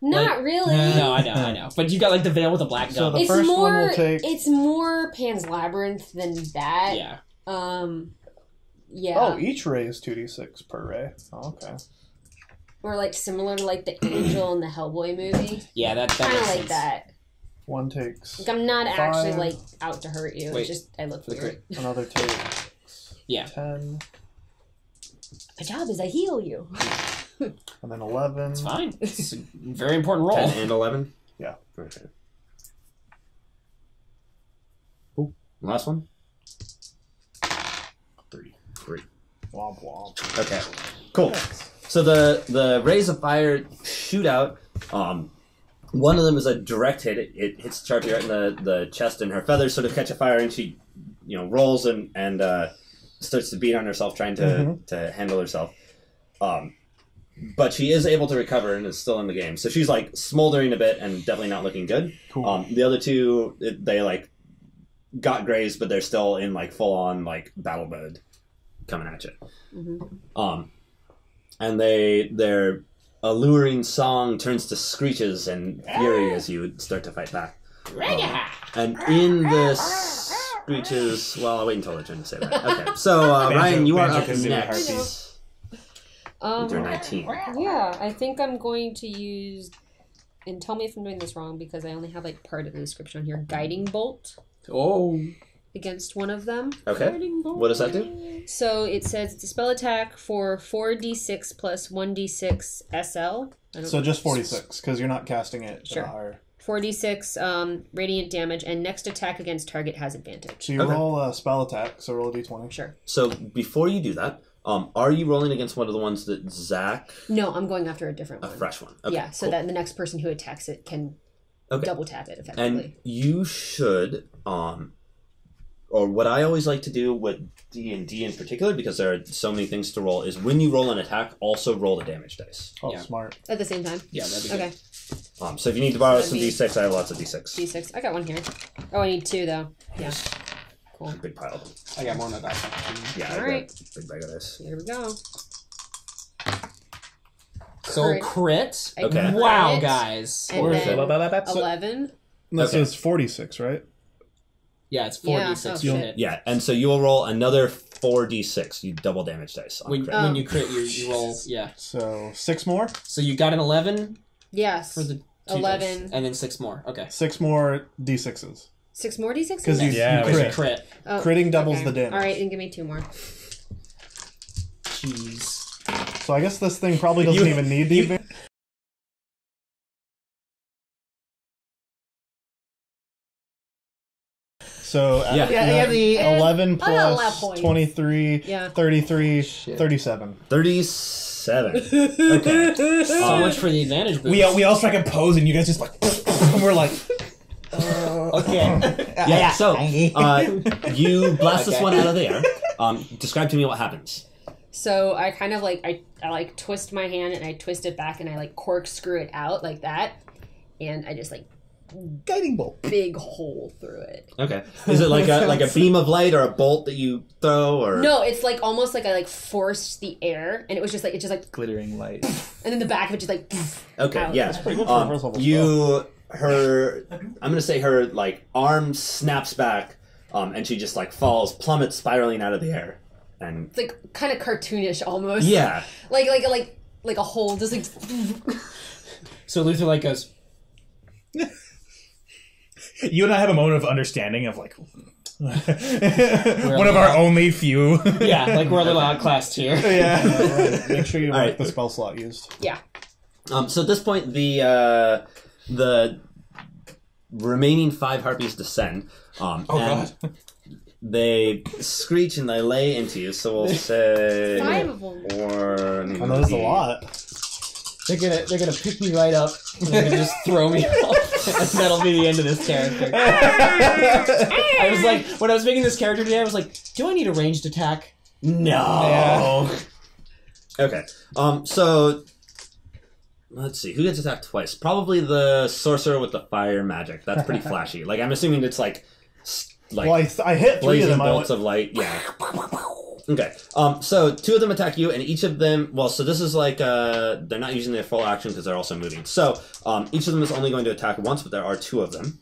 Not like, really. No, I know, I know. But you got like the veil with a black dot. So it's first more. One will take... It's more Pan's Labyrinth than that. Yeah. Um. Yeah. Oh, each ray is two d six per ray. Oh, okay. Or like similar to like the Angel in the Hellboy movie. Yeah, that. That kind of like that. One takes. Like I'm not five. Actually like out to hurt you. Wait, it's just I look weird. Another takes. Yeah. Ten. My job is I heal you. And then eleven. It's fine. It's a very important roll. ten and eleven. Yeah. Right. Ooh. Last one. Three. Three. Womp womp. Okay. Cool. Yes. So the, the rays of fire shoot out. Um, one of them is a direct hit. It, it hits Charpy right in the, the chest, and her feathers sort of catch a fire, and she, you know, rolls and and uh, starts to beat on herself, trying to mm-hmm. to handle herself. Um. But she is able to recover and is still in the game. So she's, like, smoldering a bit and definitely not looking good. Cool. Um, the other two, they, like, got grazed, but they're still in, like, full-on, like, battle mode coming at you. Mm-hmm. Um, and they their alluring song turns to screeches and fury as you start to fight back. Um, and in the screeches... Well, I'll wait until I turn to say that. Okay, so, uh, Ryan, you are up next. Um, nineteen. Yeah, I think I'm going to use, and tell me if I'm doing this wrong because I only have like part of the description on here. Guiding bolt. Oh. Against one of them. Okay. Guiding bolt. What does that do? So it says it's a spell attack for four d six plus one d six S L. I don't so know. Just forty-six because you're not casting it. Sure. Higher. four d six um, radiant damage, and next attack against target has advantage. So you okay. roll a spell attack. So roll a d twenty. Sure. So before you do that. Um, are you rolling against one of the ones that Zach... No, I'm going after a different one. A fresh one. Okay, yeah, so cool. that the next person who attacks it can okay. double tap it effectively. And you should, um, or what I always like to do with D and D in particular, because there are so many things to roll, is when you roll an attack, also roll the damage dice. Oh, yeah. Smart. At the same time? Yeah, that'd be okay. good. Okay. Um, so if you need to borrow that'd some d six, I have lots of d six. d six. I got one here. Oh, I need two, though. Yeah. Cool. Big pile of them. I got more than that. Yeah, all right. Big bag of this. Here we go. So crit. I okay. Wow, crit. Guys. And then eleven. No, okay. So it's forty-six, right? Yeah, it's four d six. Yeah. Oh, yeah, and so you will roll another four d six. You double damage dice. On when, crit. Um, when you crit, you, you roll. Yeah. So six more. So you got an eleven. Yes. For the eleven, dice. And then six more. Okay. Six more d sixes. Six more d sixes? Because you, yeah, you crit. crit. Oh, Critting doubles okay. the damage. All right, then give me two more. Jeez. So I guess this thing probably doesn't you, even need the advantage. So yeah, yeah, the eleven plus twenty-three, yeah. thirty-three, Shit. thirty-seven. thirty-seven. Okay. So um, much for the advantage boost. We, we all start like posing. You guys just like, and we're like, uh, okay. Yeah. yeah. So uh, you blast okay. this one out of the air. Um, describe to me what happens. So I kind of like I, I like twist my hand and I twist it back and I like corkscrew it out like that, and I just like. Guiding bolt. Big hole through it. Okay. Is it like a like a beam of light or a bolt that you throw or no, it's like almost like I like forced the air and it was just like it just like glittering light. And then the back of it just like okay, out. Yeah. That's pretty good um, for you her I'm gonna say her like arm snaps back um and she just like falls, plummets spiraling out of the air. And it's like kinda cartoonish almost. Yeah. Like like like like a hole just like So Luther like goes You and I have a moment of understanding of like one of our only few. Yeah, like we're a little outclassed here. Yeah, yeah right. Make sure you have the spell slot used. Yeah. Um, so at this point, the uh, the remaining five harpies descend. Um, oh and god! They screech and they lay into you. So we'll say five of them. Or I know that's a lot. They're gonna, they're gonna pick me right up and they're gonna just throw me off. And that'll be the end of this character. I was like, when I was making this character today, I was like, do I need a ranged attack? No. Yeah. Okay. Um. So, let's see. Who gets attacked twice? Probably the sorcerer with the fire magic. That's pretty flashy. Like, I'm assuming it's like, like well, I, I hit three of them. Bolts of light. Yeah. Okay, um, so two of them attack you, and each of them, well, so this is like, uh, they're not using their full action because they're also moving. So, um, each of them is only going to attack once, but there are two of them.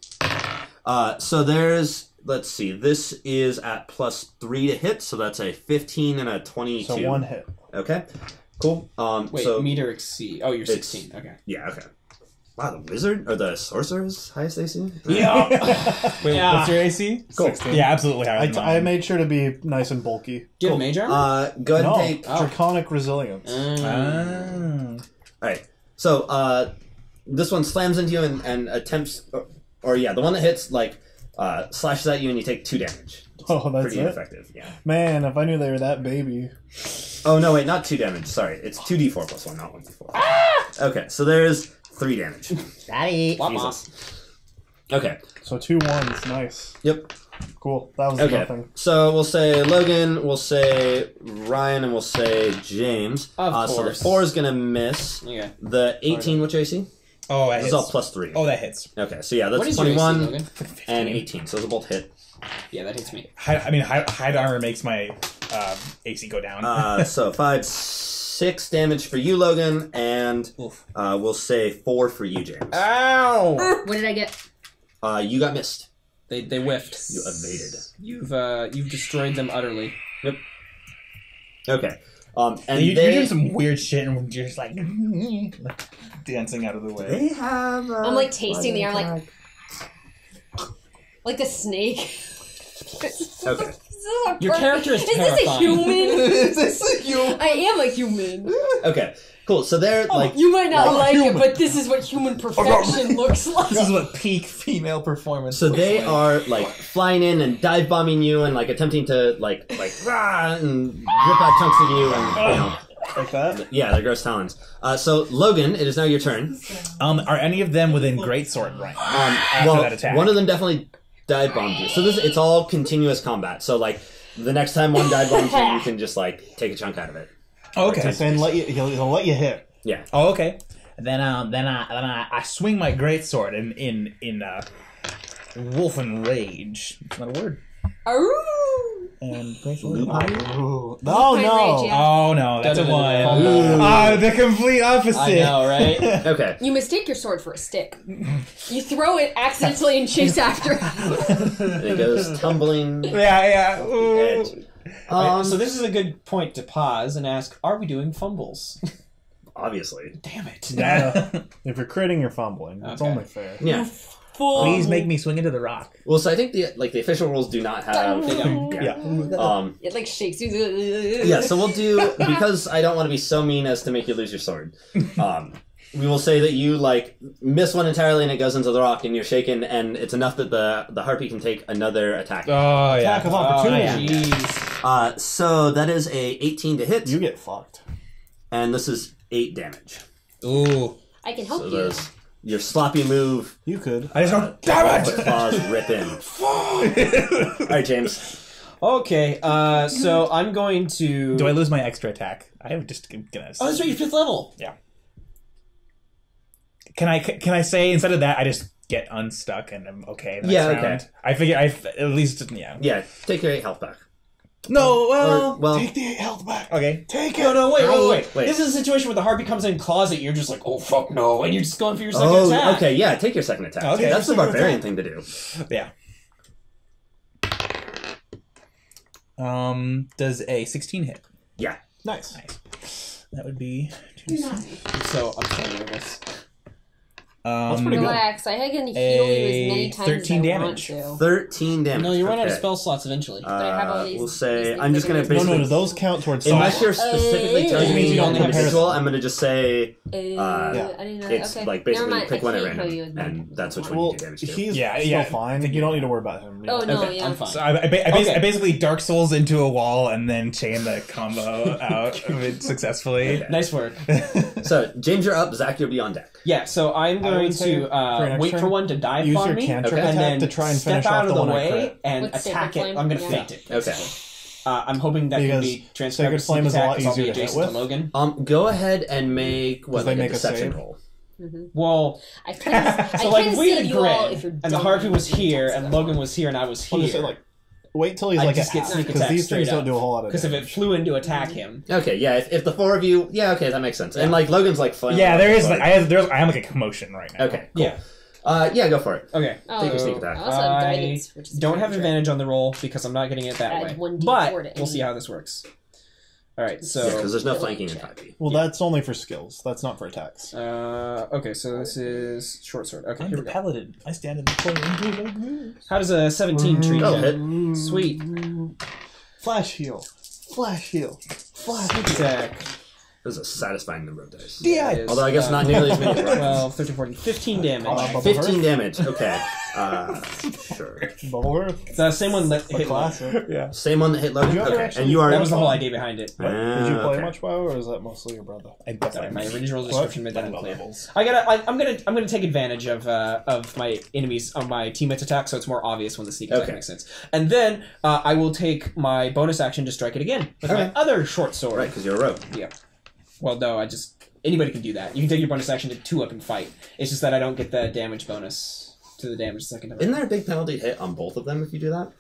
Uh, so there's, let's see, this is at plus three to hit, so that's a fifteen and a twenty-two. So one hit. Okay, cool. Um, Wait, so meter exceed, oh, you're sixteen, okay. Yeah, okay. Wow, the wizard, or the sorcerer's highest A C? Yeah. Wait, yeah. What's your A C? Cool. sixteen. Yeah, absolutely higher than I, I made sure to be nice and bulky. Do you cool. have mage armor? Uh, go ahead no. and take... Oh. Draconic resilience. Mm. Ah. Alright, so, uh, this one slams into you and, and attempts, or, or yeah, the one that hits, like, uh, slashes at you and you take two damage. It's oh, that's pretty it? Effective, yeah. Man, if I knew they were that baby... Oh, no, wait, not two damage, sorry. It's two d four plus one, not one d four. Ah! Okay, so there's... Three damage. Daddy. Jesus. Okay. So two ones. Nice. Yep. Cool. That was okay. nothing. So we'll say Logan, we'll say Ryan, and we'll say James. Of uh, course. So the four is going to miss. Okay. The eighteen, what's your A C? Oh, that this hits. It's all plus three. Oh, that hits. Okay, so yeah, that's twenty-one A C, and eighteen. So those both hit. Yeah, that hits me. High, I mean, high, high armor makes my uh, A C go down. uh, so five... Six damage for you, Logan, and uh, we'll say four for you, James. Ow! What did I get? Uh, you got missed. They they whiffed. You evaded. You've uh, you've destroyed them utterly. Yep. Okay. Um, and you, they, you're doing some weird shit, and we're just like dancing out of the way. They have. Uh, I'm like tasting the air, like like a snake. Okay. Your character is terrifying. Is this a human? Is this a human? I am a human. Okay, cool. So they're oh, like... You might not well, like human. It, but this is what human perfection looks like. This is what peak female performance So looks they like. Are like flying in and dive bombing you and like attempting to like, like, rah, and rip out chunks of you and, you know... Like that? Yeah, they're gross talons. Uh, so, Logan, it is now your turn. Um, are any of them within greatsword rank? Um, after well, that attack? One of them definitely... Dive bombed you. So this it's all continuous combat. So like the next time one dive bombs you, you can just like take a chunk out of it. Okay. So and let you he'll, he'll let you hit. Yeah. Oh okay. Then um then I then I, I swing my greatsword in in in uh, wolfen rage. That's not a word. Ooh. And greatsword. Oh no! Oh no! That's a one. Ah, oh, the complete opposite. I know, right? Okay. You mistake your sword for a stick. You throw it accidentally and chase after it. And it goes tumbling. Yeah, yeah. Um, so this is a good point to pause and ask: are we doing fumbles? Obviously. Damn it! Yeah. If you're critting, you're fumbling. It's okay. Only fair. Yeah. full. Please make me swing into the rock. Well, so I think the like the official rules do not have. yeah. yeah. Um, it like shakes you. yeah. So we'll do because I don't want to be so mean as to make you lose your sword. Um, we will say that you like miss one entirely and it goes into the rock and you're shaken and it's enough that the the harpy can take another attack. Oh yeah. Attack of opportunity. Oh, yeah. Jeez. Uh, so that is a eighteen to hit. You get fucked. And this is eight damage. Ooh. I can help so you. Your sloppy move. You could. I just don't. Damn it! Claws rip in. All right, James. Okay, uh, so I'm going to. Do I lose my extra attack? I'm just gonna. Oh, that's right. You're fifth level. Yeah. Can I? Can I say instead of that? I just get unstuck and I'm okay. The next yeah. Round. Okay. I figure I at least yeah. Yeah. Take your eight health back. No, well, or, well, take the health back. Okay. Take it. No, no, wait, oh, wait, wait, wait. This is a situation where the harpy comes in closet, you're just like, oh, fuck, no, and you're just going for your second oh, attack. Okay, yeah, take your second attack. Okay, that's the barbarian attack. Thing to do. Yeah. Um, does a sixteen hit? Yeah. Nice. Nice. That would be... Nice. So, I'm trying to do this. Um, That's relax. Good. I can heal a you as many times thirteen as I damage. Want to. Thirteen damage. No, you run okay. out of spell slots eventually. Uh, have all these, we'll say these I'm just gonna. Basically, no, no, do those count towards? Unless you're specifically uh, telling me you only have visual, I'm gonna just say uh, yeah. I didn't know it's okay. like basically mind, pick one at random, and that's which well, one you do damage to. He's yeah, still yeah, fine. You don't need to worry about him. Oh no, yeah, I'm fine. I basically Dark Souls into a wall and then chain the combo out successfully. Nice work. So James, you're up. Zach, you'll be on deck. Yeah. So I'm going. Going to uh, wait for one to dive use on me, and then to try and step out of the, the way and Let's attack it. I'm going to yeah. feint it. Okay. Uh, I'm hoping that because can be transferred to flame is a lot easier to hit with. Logan. Um, go ahead and make what well, like a deception roll. Mm-hmm. Well, I can, so I like can we had a grid, you and the harpy was here, and Logan was here, and I was here. Wait till he's I like just get sneak attack these things don't do a whole lot of because if it flew in to attack him. Okay, yeah. If, if the four of you, yeah, okay, that makes sense. And like Logan's like flying. Yeah, there is. Like, I have, there's. I am like a commotion right now. Okay, cool. Yeah. Uh, yeah, go for it. Okay, oh, take a sneak attack. I also have guidance, which is don't have advantage on the roll because I'm not getting it that way. But we'll see how this works. All right, so because yeah, there's no flanking in five E. Well, yeah. That's only for skills. That's not for attacks. Uh, okay, so this is short sword. Okay, I'm here we go. Paladin. I stand in the corner. How does a seventeen treat you? Oh, sweet. Flash heal. Flash heal. Flash attack. This is a satisfying number of dice. Yeah. Although I guess um, not nearly as many. twelve, thirteen, fourteen, fifteen damage. Uh, fifteen Earth. Damage. Okay. Uh, sure. Bubble Earth. The same one that hit Logan. Yeah. Same one that hit Logan. Okay. Actually, and you are. That was the whole idea behind it. Uh, Did you play okay. much WoW, or is that mostly your brother? I guess sorry, my original description meant that I gotta. I, I'm gonna. I'm gonna take advantage of uh, of my enemies on my teammates attack, so it's more obvious when the sneak attack okay. makes sense. And then uh, I will take my bonus action to strike it again with okay. my other short sword. Right, because you're a rogue. Yeah. Well, no, I just... Anybody can do that. You can take your bonus action to two up and fight. It's just that I don't get the damage bonus to the damage second time. Isn't there a big penalty hit on both of them if you do that?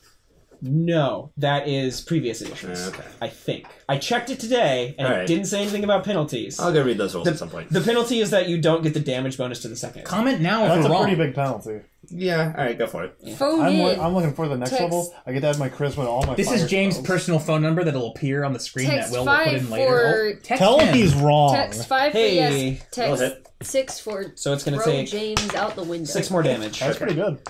No. That is previous editions, uh, okay. I think. I checked it today, and right. it didn't say anything about penalties. I'll go read those rules the, at some point. The penalty is that you don't get the damage bonus to the second. Comment now if you're wrong. That's a pretty big penalty. Yeah, all right, go for it. Yeah. Phone I'm, in. I'm looking for the next text. Level. I get to have my charisma to all my. This is James' spells. Personal phone number that'll appear on the screen text that Will will put in later. Oh, tell him he's wrong. Text five hey. For yes. Text hit. Six for. So it's going to take James out the window. Six more damage. That's okay. pretty good.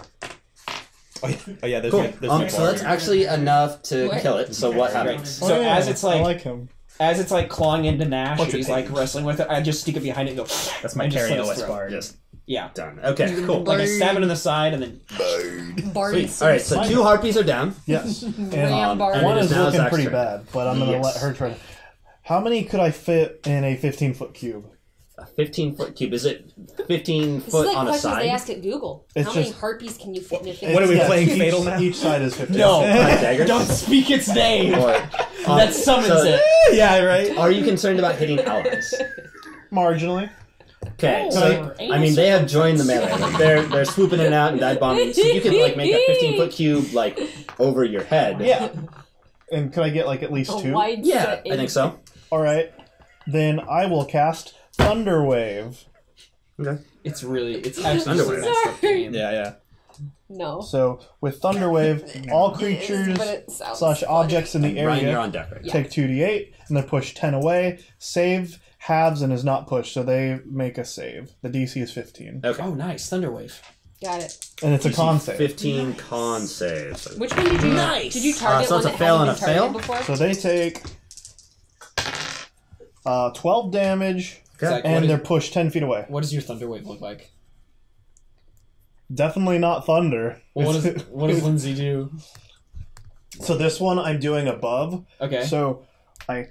Oh yeah, oh, yeah there's cool. There's um, so that's actually enough to what? Kill it. So what happens? Oh, so yeah, as it's like, I like him. As it's like clawing into Gnash, and he's like wrestling with it. I just sneak it behind it and go. That's my carry-on bar. Yes. Yeah. Done. Okay, cool. Like I stab it in the side and then... Sweet. All right, so two harpies are down. Yes. And, um, and one is looking pretty turn. Bad, but I'm going to yes. let her try. How many could I fit in a fifteen-foot cube? A fifteen-foot cube? Is it fifteen-foot like on a side? This is like questions they ask at Google. It's How just, many harpies can you fit in a fifteen-foot cube? What are we yeah, playing? Fatal now? Each side is fifteen. No. Don't speak its name. Or, um, that summons so, it. Yeah, right? Are you concerned about hitting allies? Marginally. Okay, oh, so I mean they have joined the melee. They're they're swooping in and out and dive bombing. So you can like make a fifteen foot cube like over your head. Yeah. And can I get like at least two? Oh, yeah, I think so. All right, then I will cast Thunderwave. Okay. It's really it's actually Thunderwave. Messed up game. Yeah, yeah. No. So with Thunderwave, all creatures is, slash objects funny. In the area Ryan, you're on deck, right? Take two d eight and then push ten away. Save. Halves and is not pushed, so they make a save. The D C is fifteen. Okay. Oh, nice. Thunderwave. Got it. And it's a con save. fifteen nice. Con save. Which one did you nice. Did you target uh, so one that fail hasn't been targeted before? So they take uh, twelve damage, okay. and they're pushed ten feet away. What does your thunder wave look like? Definitely not thunder. Well, what, is, what does Lindsey do? So this one I'm doing above. Okay. So I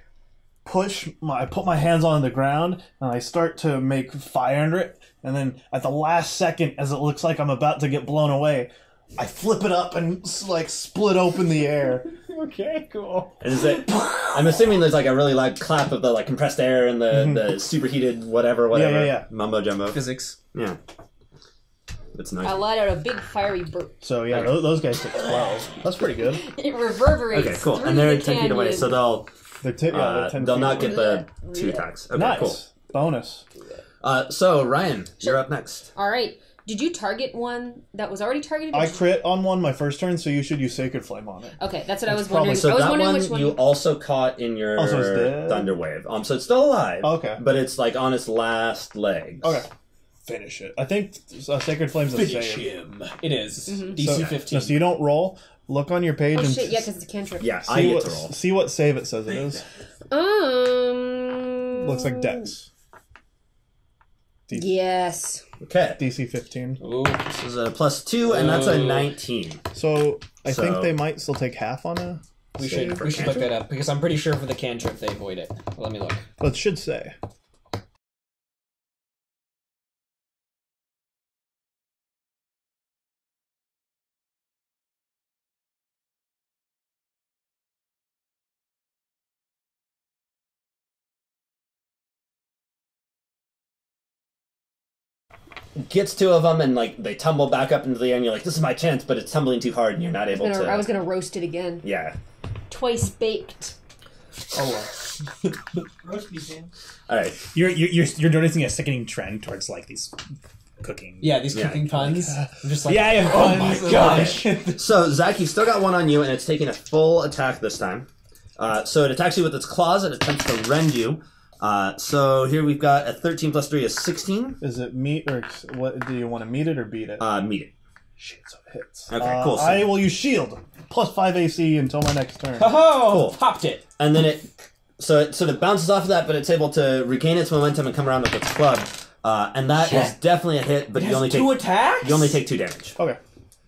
push my I put my hands on the ground and I start to make fire under it, and then at the last second, as it looks like I'm about to get blown away, I flip it up and like split open the air. Okay, cool. And is it? I'm assuming there's like a really loud clap of the like compressed air and the mm-hmm. the superheated whatever whatever yeah, yeah, yeah. mumbo jumbo physics. Yeah. It's nice. I let out a big fiery burp. So yeah, okay. those guys took twelve. That's pretty good. It reverberates. Okay, cool. And they're the ten feet away, so they'll they're ten, yeah, they're ten uh, they'll feet not away. Get the two yeah. attacks. Okay, nice. Cool. Bonus. Uh, so Ryan, sure. you're up next. All right. Did you target one that was already targeted? I crit on one my first turn, so you should use Sacred Flame on it. Okay, that's what that's I was wondering. So I was that wondering one, which one you also caught in your oh, Thunderwave. Um, so it's still alive. Okay. But it's like on its last legs. Okay. Finish it. I think uh, Sacred Flame's a Finish save. Him. It is. Mm-hmm. D C so, fifteen. No, so you don't roll. Look on your page. Oh and shit! Yeah, because it's a cantrip. Yeah, I get what, to roll. See what save it says it is. Um. Looks like Dex. D yes. Okay. D C fifteen. Ooh, this is a plus two, and that's a nineteen. So I so, think they might still take half on a. We should we cantrip? should look that up because I'm pretty sure for the cantrip they void it. Let me look. Well, it should say. Gets two of them and like they tumble back up into the air and you're like, this is my chance, but it's tumbling too hard and you're not able gonna, to. I was gonna roast it again. Yeah. Twice baked. Oh well. Roast me, Sam. All right, you're you're you're noticing a sickening trend towards like these cooking. Yeah, these yeah. cooking puns. Like, uh, just like, yeah, I have oh puns. My gosh. So Zach, you still got one on you and it's taking a full attack this time. Uh, so it attacks you with its claws and attempts to rend you. Uh, so here we've got a thirteen plus three is sixteen. Is it meet or what? Do you want to meet it or beat it? Uh, meet it. Shit, so it hits. Okay, uh, cool. So I will use shield plus five A C until my next turn. Ho ho! Cool. Popped it, and then it so it sort of bounces off of that, but it's able to regain its momentum and come around with its club. Uh, and that Shit. is definitely a hit, but it you has only two take, attacks. You only take two damage. Okay.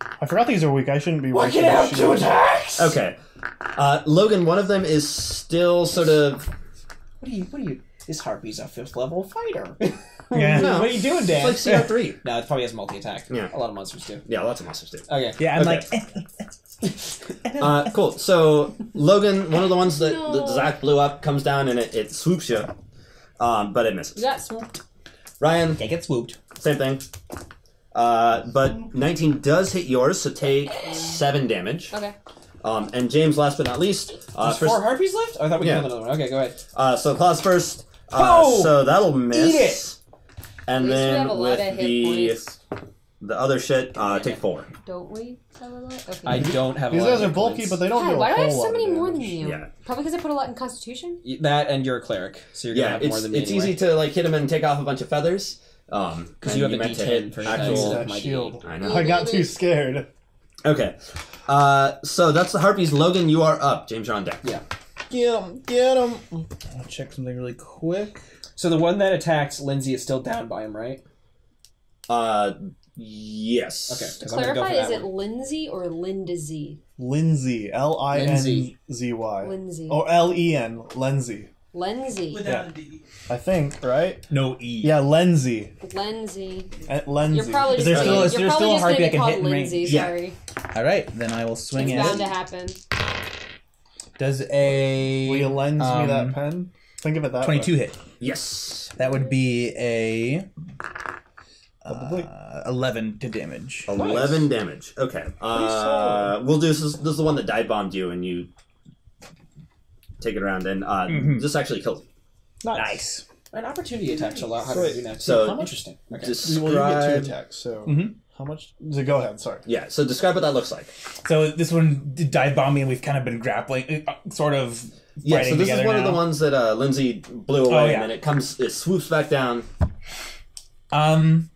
I forgot these are weak. I shouldn't be. Why can't I have two attacks? Okay. Uh, Logan, one of them is still sort of. What are you, what are you, this Harpy's a fifth level fighter. Yeah. No. What are you doing, Dan? It's like C R three. No, it probably has multi-attack. Yeah. A lot of monsters do. Yeah, lots of monsters do. Okay. Yeah, I'm okay. like... uh, cool, so Logan, one of the ones that, no. that Zach blew up, comes down and it, it swoops you, um, but it misses. You got swooped. Ryan. Can't get swooped. Same thing. Uh, but nineteen does hit yours, so take seven damage. Okay. Um, and James, last but not least... Uh, There's first... four harpies left? Oh, I thought we yeah. killed another one. Okay, go ahead. Uh, so claws first. Uh, oh! So that'll miss. Eat it! And then with the the other shit, uh, take four. Don't we have a lot? Okay. I don't have a lot. These guys are bulky, but they don't do a whole lot of damage. Why do I have so many more than you? Yeah. Probably because I put a lot in Constitution? That and you're a cleric, so you're going to yeah, have more than me. It's anyway. easy to like hit them and take off a bunch of feathers. Because um, you have a D ten for actual shield. I know. I got too scared. Okay, uh, so that's the Harpies. Logan, you are up. James, you're on deck. Yeah. Get him, get him. I'll check something really quick. So the one that attacks Lindsey is still down by him, right? Uh, yes. Okay. To clarify, go is it one. Lindsey or Lindsey? Lindsey, L I N Z Y. Lindsey. Or L E N, Lindsey. Lindsey. Without yeah. a D. I think, right? No E. Yeah, Lindsey. Lindsey. At Lindsey. You're probably is there still, is there still a Harpy I can hit and Lindsey, sorry. Yeah. All right, then I will swing it's at it. It's bound to happen. Does a... Will you lend um, me that pen? Think of it that twenty-two way. Hit. Yes. That would be a... Uh, eleven to damage. eleven nice. Damage. Okay. Uh, we'll do... This is, this is the one that dive bombed you and you... Take it around, and uh, mm-hmm. this actually kills him. Nice. nice. An opportunity attack's a lot harder to do now. So, how interesting. Okay. Describe... Well, you get two attacks, so mm-hmm. how much? So go ahead, sorry. Yeah, so describe what that looks like. So this one did dive bomb me, and we've kind of been grappling, sort of Yeah, so this is one now. of the ones that uh, Lindsey blew away, oh, yeah. and then it comes, it swoops back down. Um,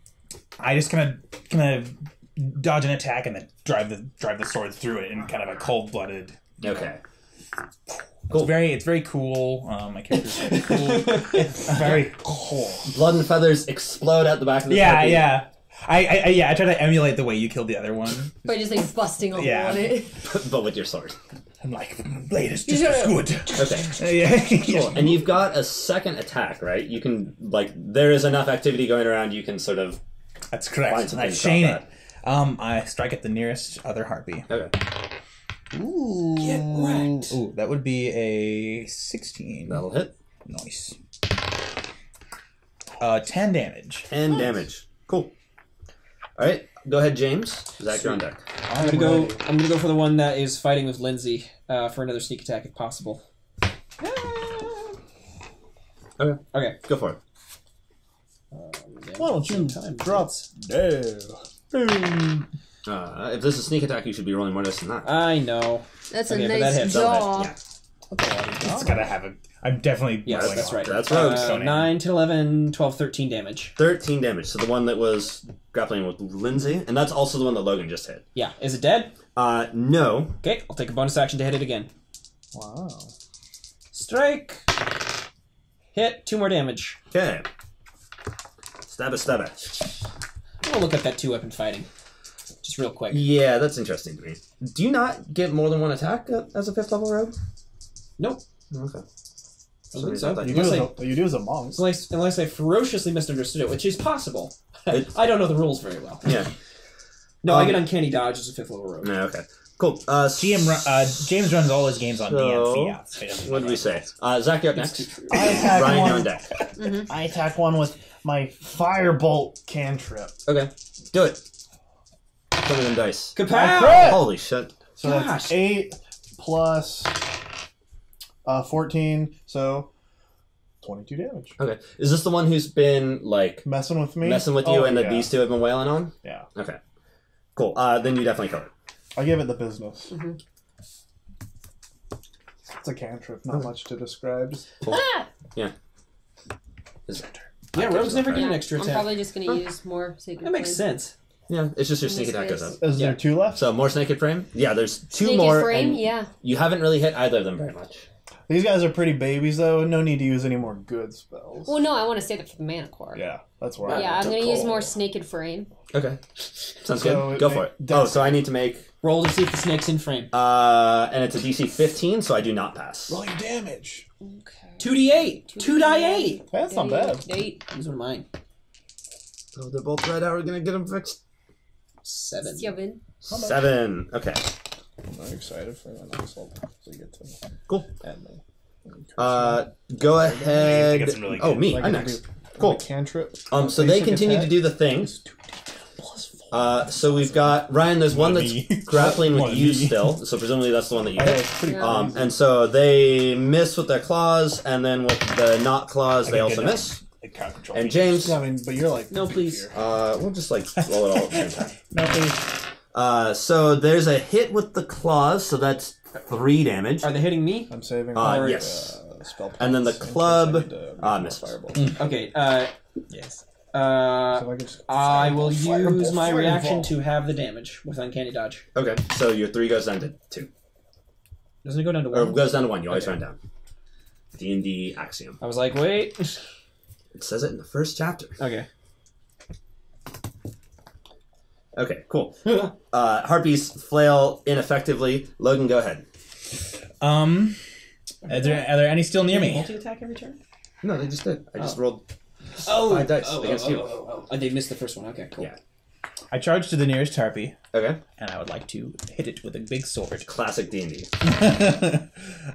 I just kind of, kind of dodge an attack and then drive the drive the sword through it in kind of a cold-blooded. Okay. Cool. It's very, it's very cool. Um, my character's very cool. It's very cool. Blood and feathers explode out the back of the. Yeah, puppy. yeah. I, I, yeah, I try to emulate the way you killed the other one. By just like busting open yeah. on it. But with your sword. I'm like, blade is just as good. Okay. Yeah. Cool. And you've got a second attack, right? You can, like, there is enough activity going around, you can sort of. That's correct. I chain it. Um, I strike at the nearest other harpy. Okay. Ooh. Get wrecked. Ooh, that would be a sixteen. That'll hit. Nice. Uh, ten damage. Ten nice. damage. Cool. All right, go ahead, James. Zach, you're on deck. I'm gonna go. I'm gonna go for the one that is fighting with Lindsey uh, for another sneak attack if possible. Okay. Okay. Go for it. Um, one, two, drops. No. Boom. Uh, if this is sneak attack, you should be rolling more dice than that. I know. That's okay, a nice jaw. That hit. Yeah. Okay. It's gotta have a. I'm definitely. Yeah, that's, that's right. That's right. Uh, nine to eleven, twelve, thirteen damage. thirteen damage. So the one that was grappling with Lindsey, and that's also the one that Logan just hit. Yeah. Is it dead? Uh, no. Okay, I'll take a bonus action to hit it again. Wow. Strike. Hit. Two more damage. Okay. Stab it, stab it. I'm gonna look at that two-weapon fighting. Just real quick. Yeah, that's interesting to me. Do you not get more than one attack as a fifth level rogue? Nope. Okay. I think so. You do, as a, what you do as a monk. Unless, unless I ferociously misunderstood it, which is possible. I don't know the rules very well. Yeah. No, um, I get Uncanny dodge as a fifth level rogue. Yeah, okay. Cool. Uh, D M, uh, James runs all his games on so, D M C. Yeah, what did we say? Uh, Zach, you're up next. I attack Ryan, one. You're on deck. Mm-hmm. I attack one with my Firebolt cantrip. Okay. Do it. Put it in dice. Kapow! Holy shit. So Gosh. that's eight plus... Uh, fourteen, so twenty-two damage. Okay, is this the one who's been like messing with me, messing with you, oh, and yeah. that these two have been wailing on? Yeah. Okay. Cool. Uh, then you definitely kill it. I give it the business. Mm-hmm. It's a cantrip. Not much to describe. Cool. Ah! Yeah. Is that yeah, rogues never get an extra attack. I'm probably just gonna oh. use more sacred. That makes flame. sense. Yeah, it's just your snake attack goes up. Is yeah. there two left? So more snake frame. Yeah, there's two Snaked more. Frame. Yeah. You haven't really hit either of them very much. These guys are pretty babies, though. No need to use any more good spells. Well, no, I want to save it for the Manticore. Yeah, that's where yeah, I Yeah, I'm going to use more Snaked Frame. Okay. Sounds so good. Go for it. Oh, so I need to make... Roll to see if the snake's in frame. Uh, and it's a D C fifteen, so I do not pass. Roll your damage. Okay. two D eight. two D eight. That's not bad. Eight. These are mine. Oh, they're both right out. We're going to get them fixed. Seven. Seven. Seven. Okay. I'm not excited for that. So get to cool. Uh, go ahead. Really oh, me. Like I'm next. Be, cool. Cantrip. Um, so they continue to do the thing. Uh, so we've got Ryan. There's one that's grappling with you still. So presumably that's the one that you hit. Um, and so they miss with their claws, and then with the not claws, they also miss. And James. I mean, but you're like no, please. Uh, we'll just like roll it all at the same time. No, please. Uh, so there's a hit with the claws, so that's three damage. Are they hitting me? I'm saving. Uh, hard, yes. Uh, spell and then the club. Ah, uh, miss fireball. Mm. Okay. Uh, yes. Uh, so I, just I will fireball. use my fireball. reaction to have the damage with Uncanny Dodge. Okay. So your three goes down to two. Doesn't it go down to one? Or it goes down to one. You always okay. run down. D and D axiom. I was like, wait. It says it in the first chapter. Okay. Okay, cool. Uh, harpies flail ineffectively. Logan, go ahead. Um, are there, are there any still near me? Multi attack every turn? No, they just did. I oh. just rolled oh, five dice oh, against oh, you. Oh, oh, oh. They missed the first one. Okay, cool. Yeah. I charge to the nearest harpy. Okay. And I would like to hit it with a big sword. Classic D and D.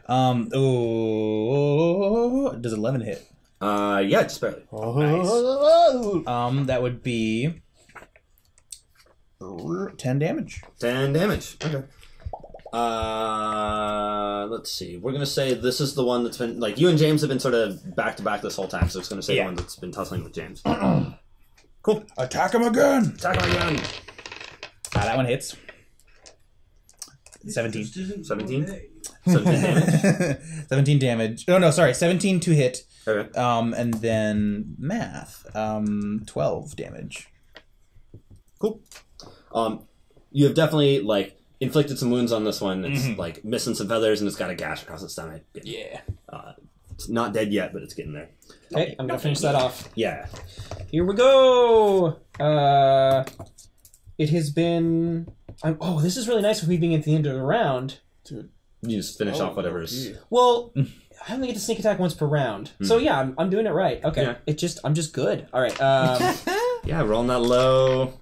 um, oh, does eleven hit? Uh, yeah, just barely. Nice. Um, that would be... ten damage. ten damage. Okay. Uh, let's see. We're gonna say this is the one that's been like you and James have been sort of back to back this whole time, so it's gonna say yeah. the one that's been tussling with James. Cool. Attack him again. Attack him again. Ah, that one hits. Seventeen. Seventeen. Seventeen damage. Seventeen damage. Oh no, sorry. Seventeen to hit. Okay. Um, and then math. Um, twelve damage. Cool. Um, you have definitely, like, inflicted some wounds on this one. It's, mm-hmm. like, missing some feathers, and it's got a gash across its stomach. Yeah. Uh, it's not dead yet, but it's getting there. Okay, I'm going to finish that off. Yeah. Here we go! Uh, it has been... I'm, oh, this is really nice with me being at the end of the round. Dude. You just finish oh, off whatever's... Yeah. Well... I only get to sneak attack once per round. Mm. So yeah, I'm, I'm doing it right. Okay. Yeah. It just I'm just good. All right. Um, yeah, rolling that low.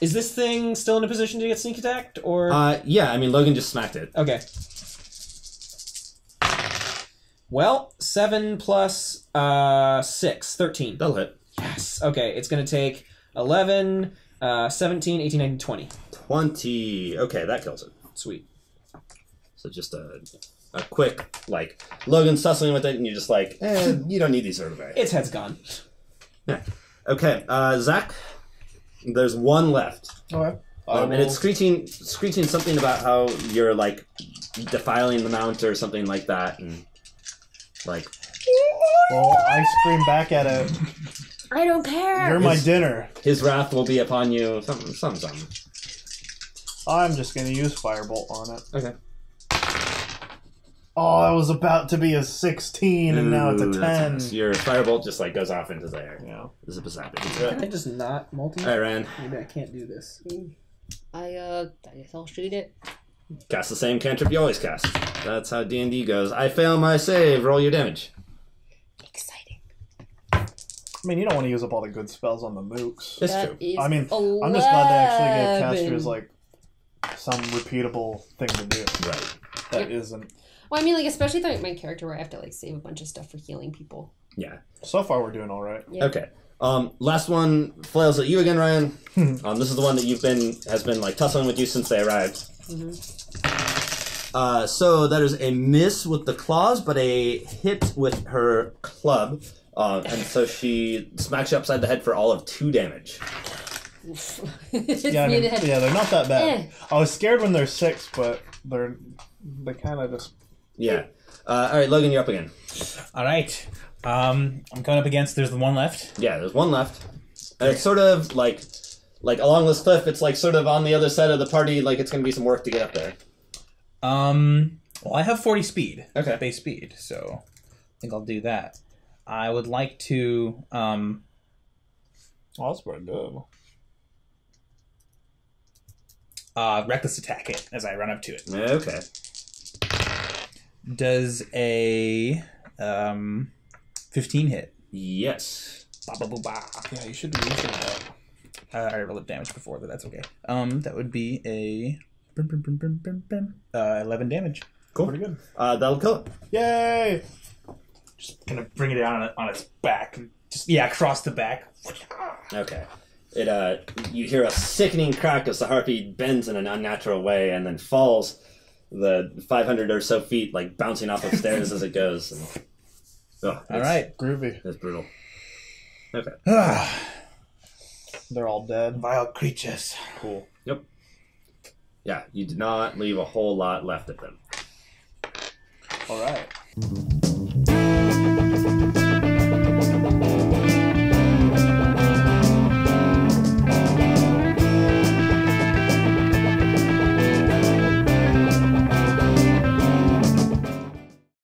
Is this thing still in a position to get sneak attacked or Uh yeah, I mean Logan just smacked it. Okay. Well, seven plus uh six, thirteen. That'll hit. Yes. Okay, it's going to take eleven, uh seventeen, eighteen, nineteen, twenty. twenty. Okay, that kills it. Sweet. So just a A quick, like, Logan's tussling with it, and you're just like, eh, you don't need these sort of things. Its head's gone. Yeah. Okay, uh, Zach, there's one left. Okay. Um, and it's screeching screeching something about how you're, like, defiling the mount or something like that, and, like... Well, I scream back at it. I don't care. You're my his, dinner. His wrath will be upon you. Something, something, something. I'm just going to use Firebolt on it. Okay. Oh, I was about to be a sixteen, and Ooh, now it's a ten. Nice. Your Firebolt just, like, goes off into the air. Yeah. This is bizarre. Can I just not multi? All right, Ryan. Maybe I can't do this. I, uh, I guess I'll shoot it. Cast the same cantrip you always cast. That's how D and D goes. I fail my save. Roll your damage. Exciting. I mean, you don't want to use up all the good spells on the mooks. It's that true. I mean, eleven. I'm just glad they actually gave casters, like, some repeatable thing to do. Right. That yep. isn't... Well, I mean, like, especially like my character where I have to, like, save a bunch of stuff for healing people. Yeah. So far, we're doing all right. Yeah. Okay. Um, last one flails at you again, Ryan. um, this is the one that you've been, has been, like, tussling with you since they arrived. Mm-hmm. Uh, so that is a miss with the claws, but a hit with her club. Uh, and so she smacks you upside the head for all of two damage. yeah, I mean, yeah, they're not that bad. Eh. I was scared when they're six, but they're, they kind of just... Yeah. Uh, all right, Logan, you're up again. All right. Um, I'm coming up against... There's the one left? Yeah, there's one left. And it's sort of like... Like, along this cliff, it's like sort of on the other side of the party. Like, it's going to be some work to get up there. Um, well, I have forty speed. Okay. Base speed, so... I think I'll do that. I would like to... Um, oh, that's pretty good. Uh, reckless attack it as I run up to it. Okay. Does a um, fifteen hit? Yes. Ba, ba, ba, ba. Yeah, you should be using that. Uh, I rolled damage before, but that's okay. Um, that would be a uh, eleven damage. Cool. Pretty good. Uh, that'll kill it. Yay! Just gonna bring it down on, on its back. Just yeah, across the back. Okay. It uh, you hear a sickening crack as the harpy bends in an unnatural way and then falls. The five hundred or so feet, like, bouncing off of stairs as it goes. And, oh, all right. Groovy. That's brutal. Okay. They're all dead. Vile creatures. Cool. Yep. Yeah, you did not leave a whole lot left of them. All right.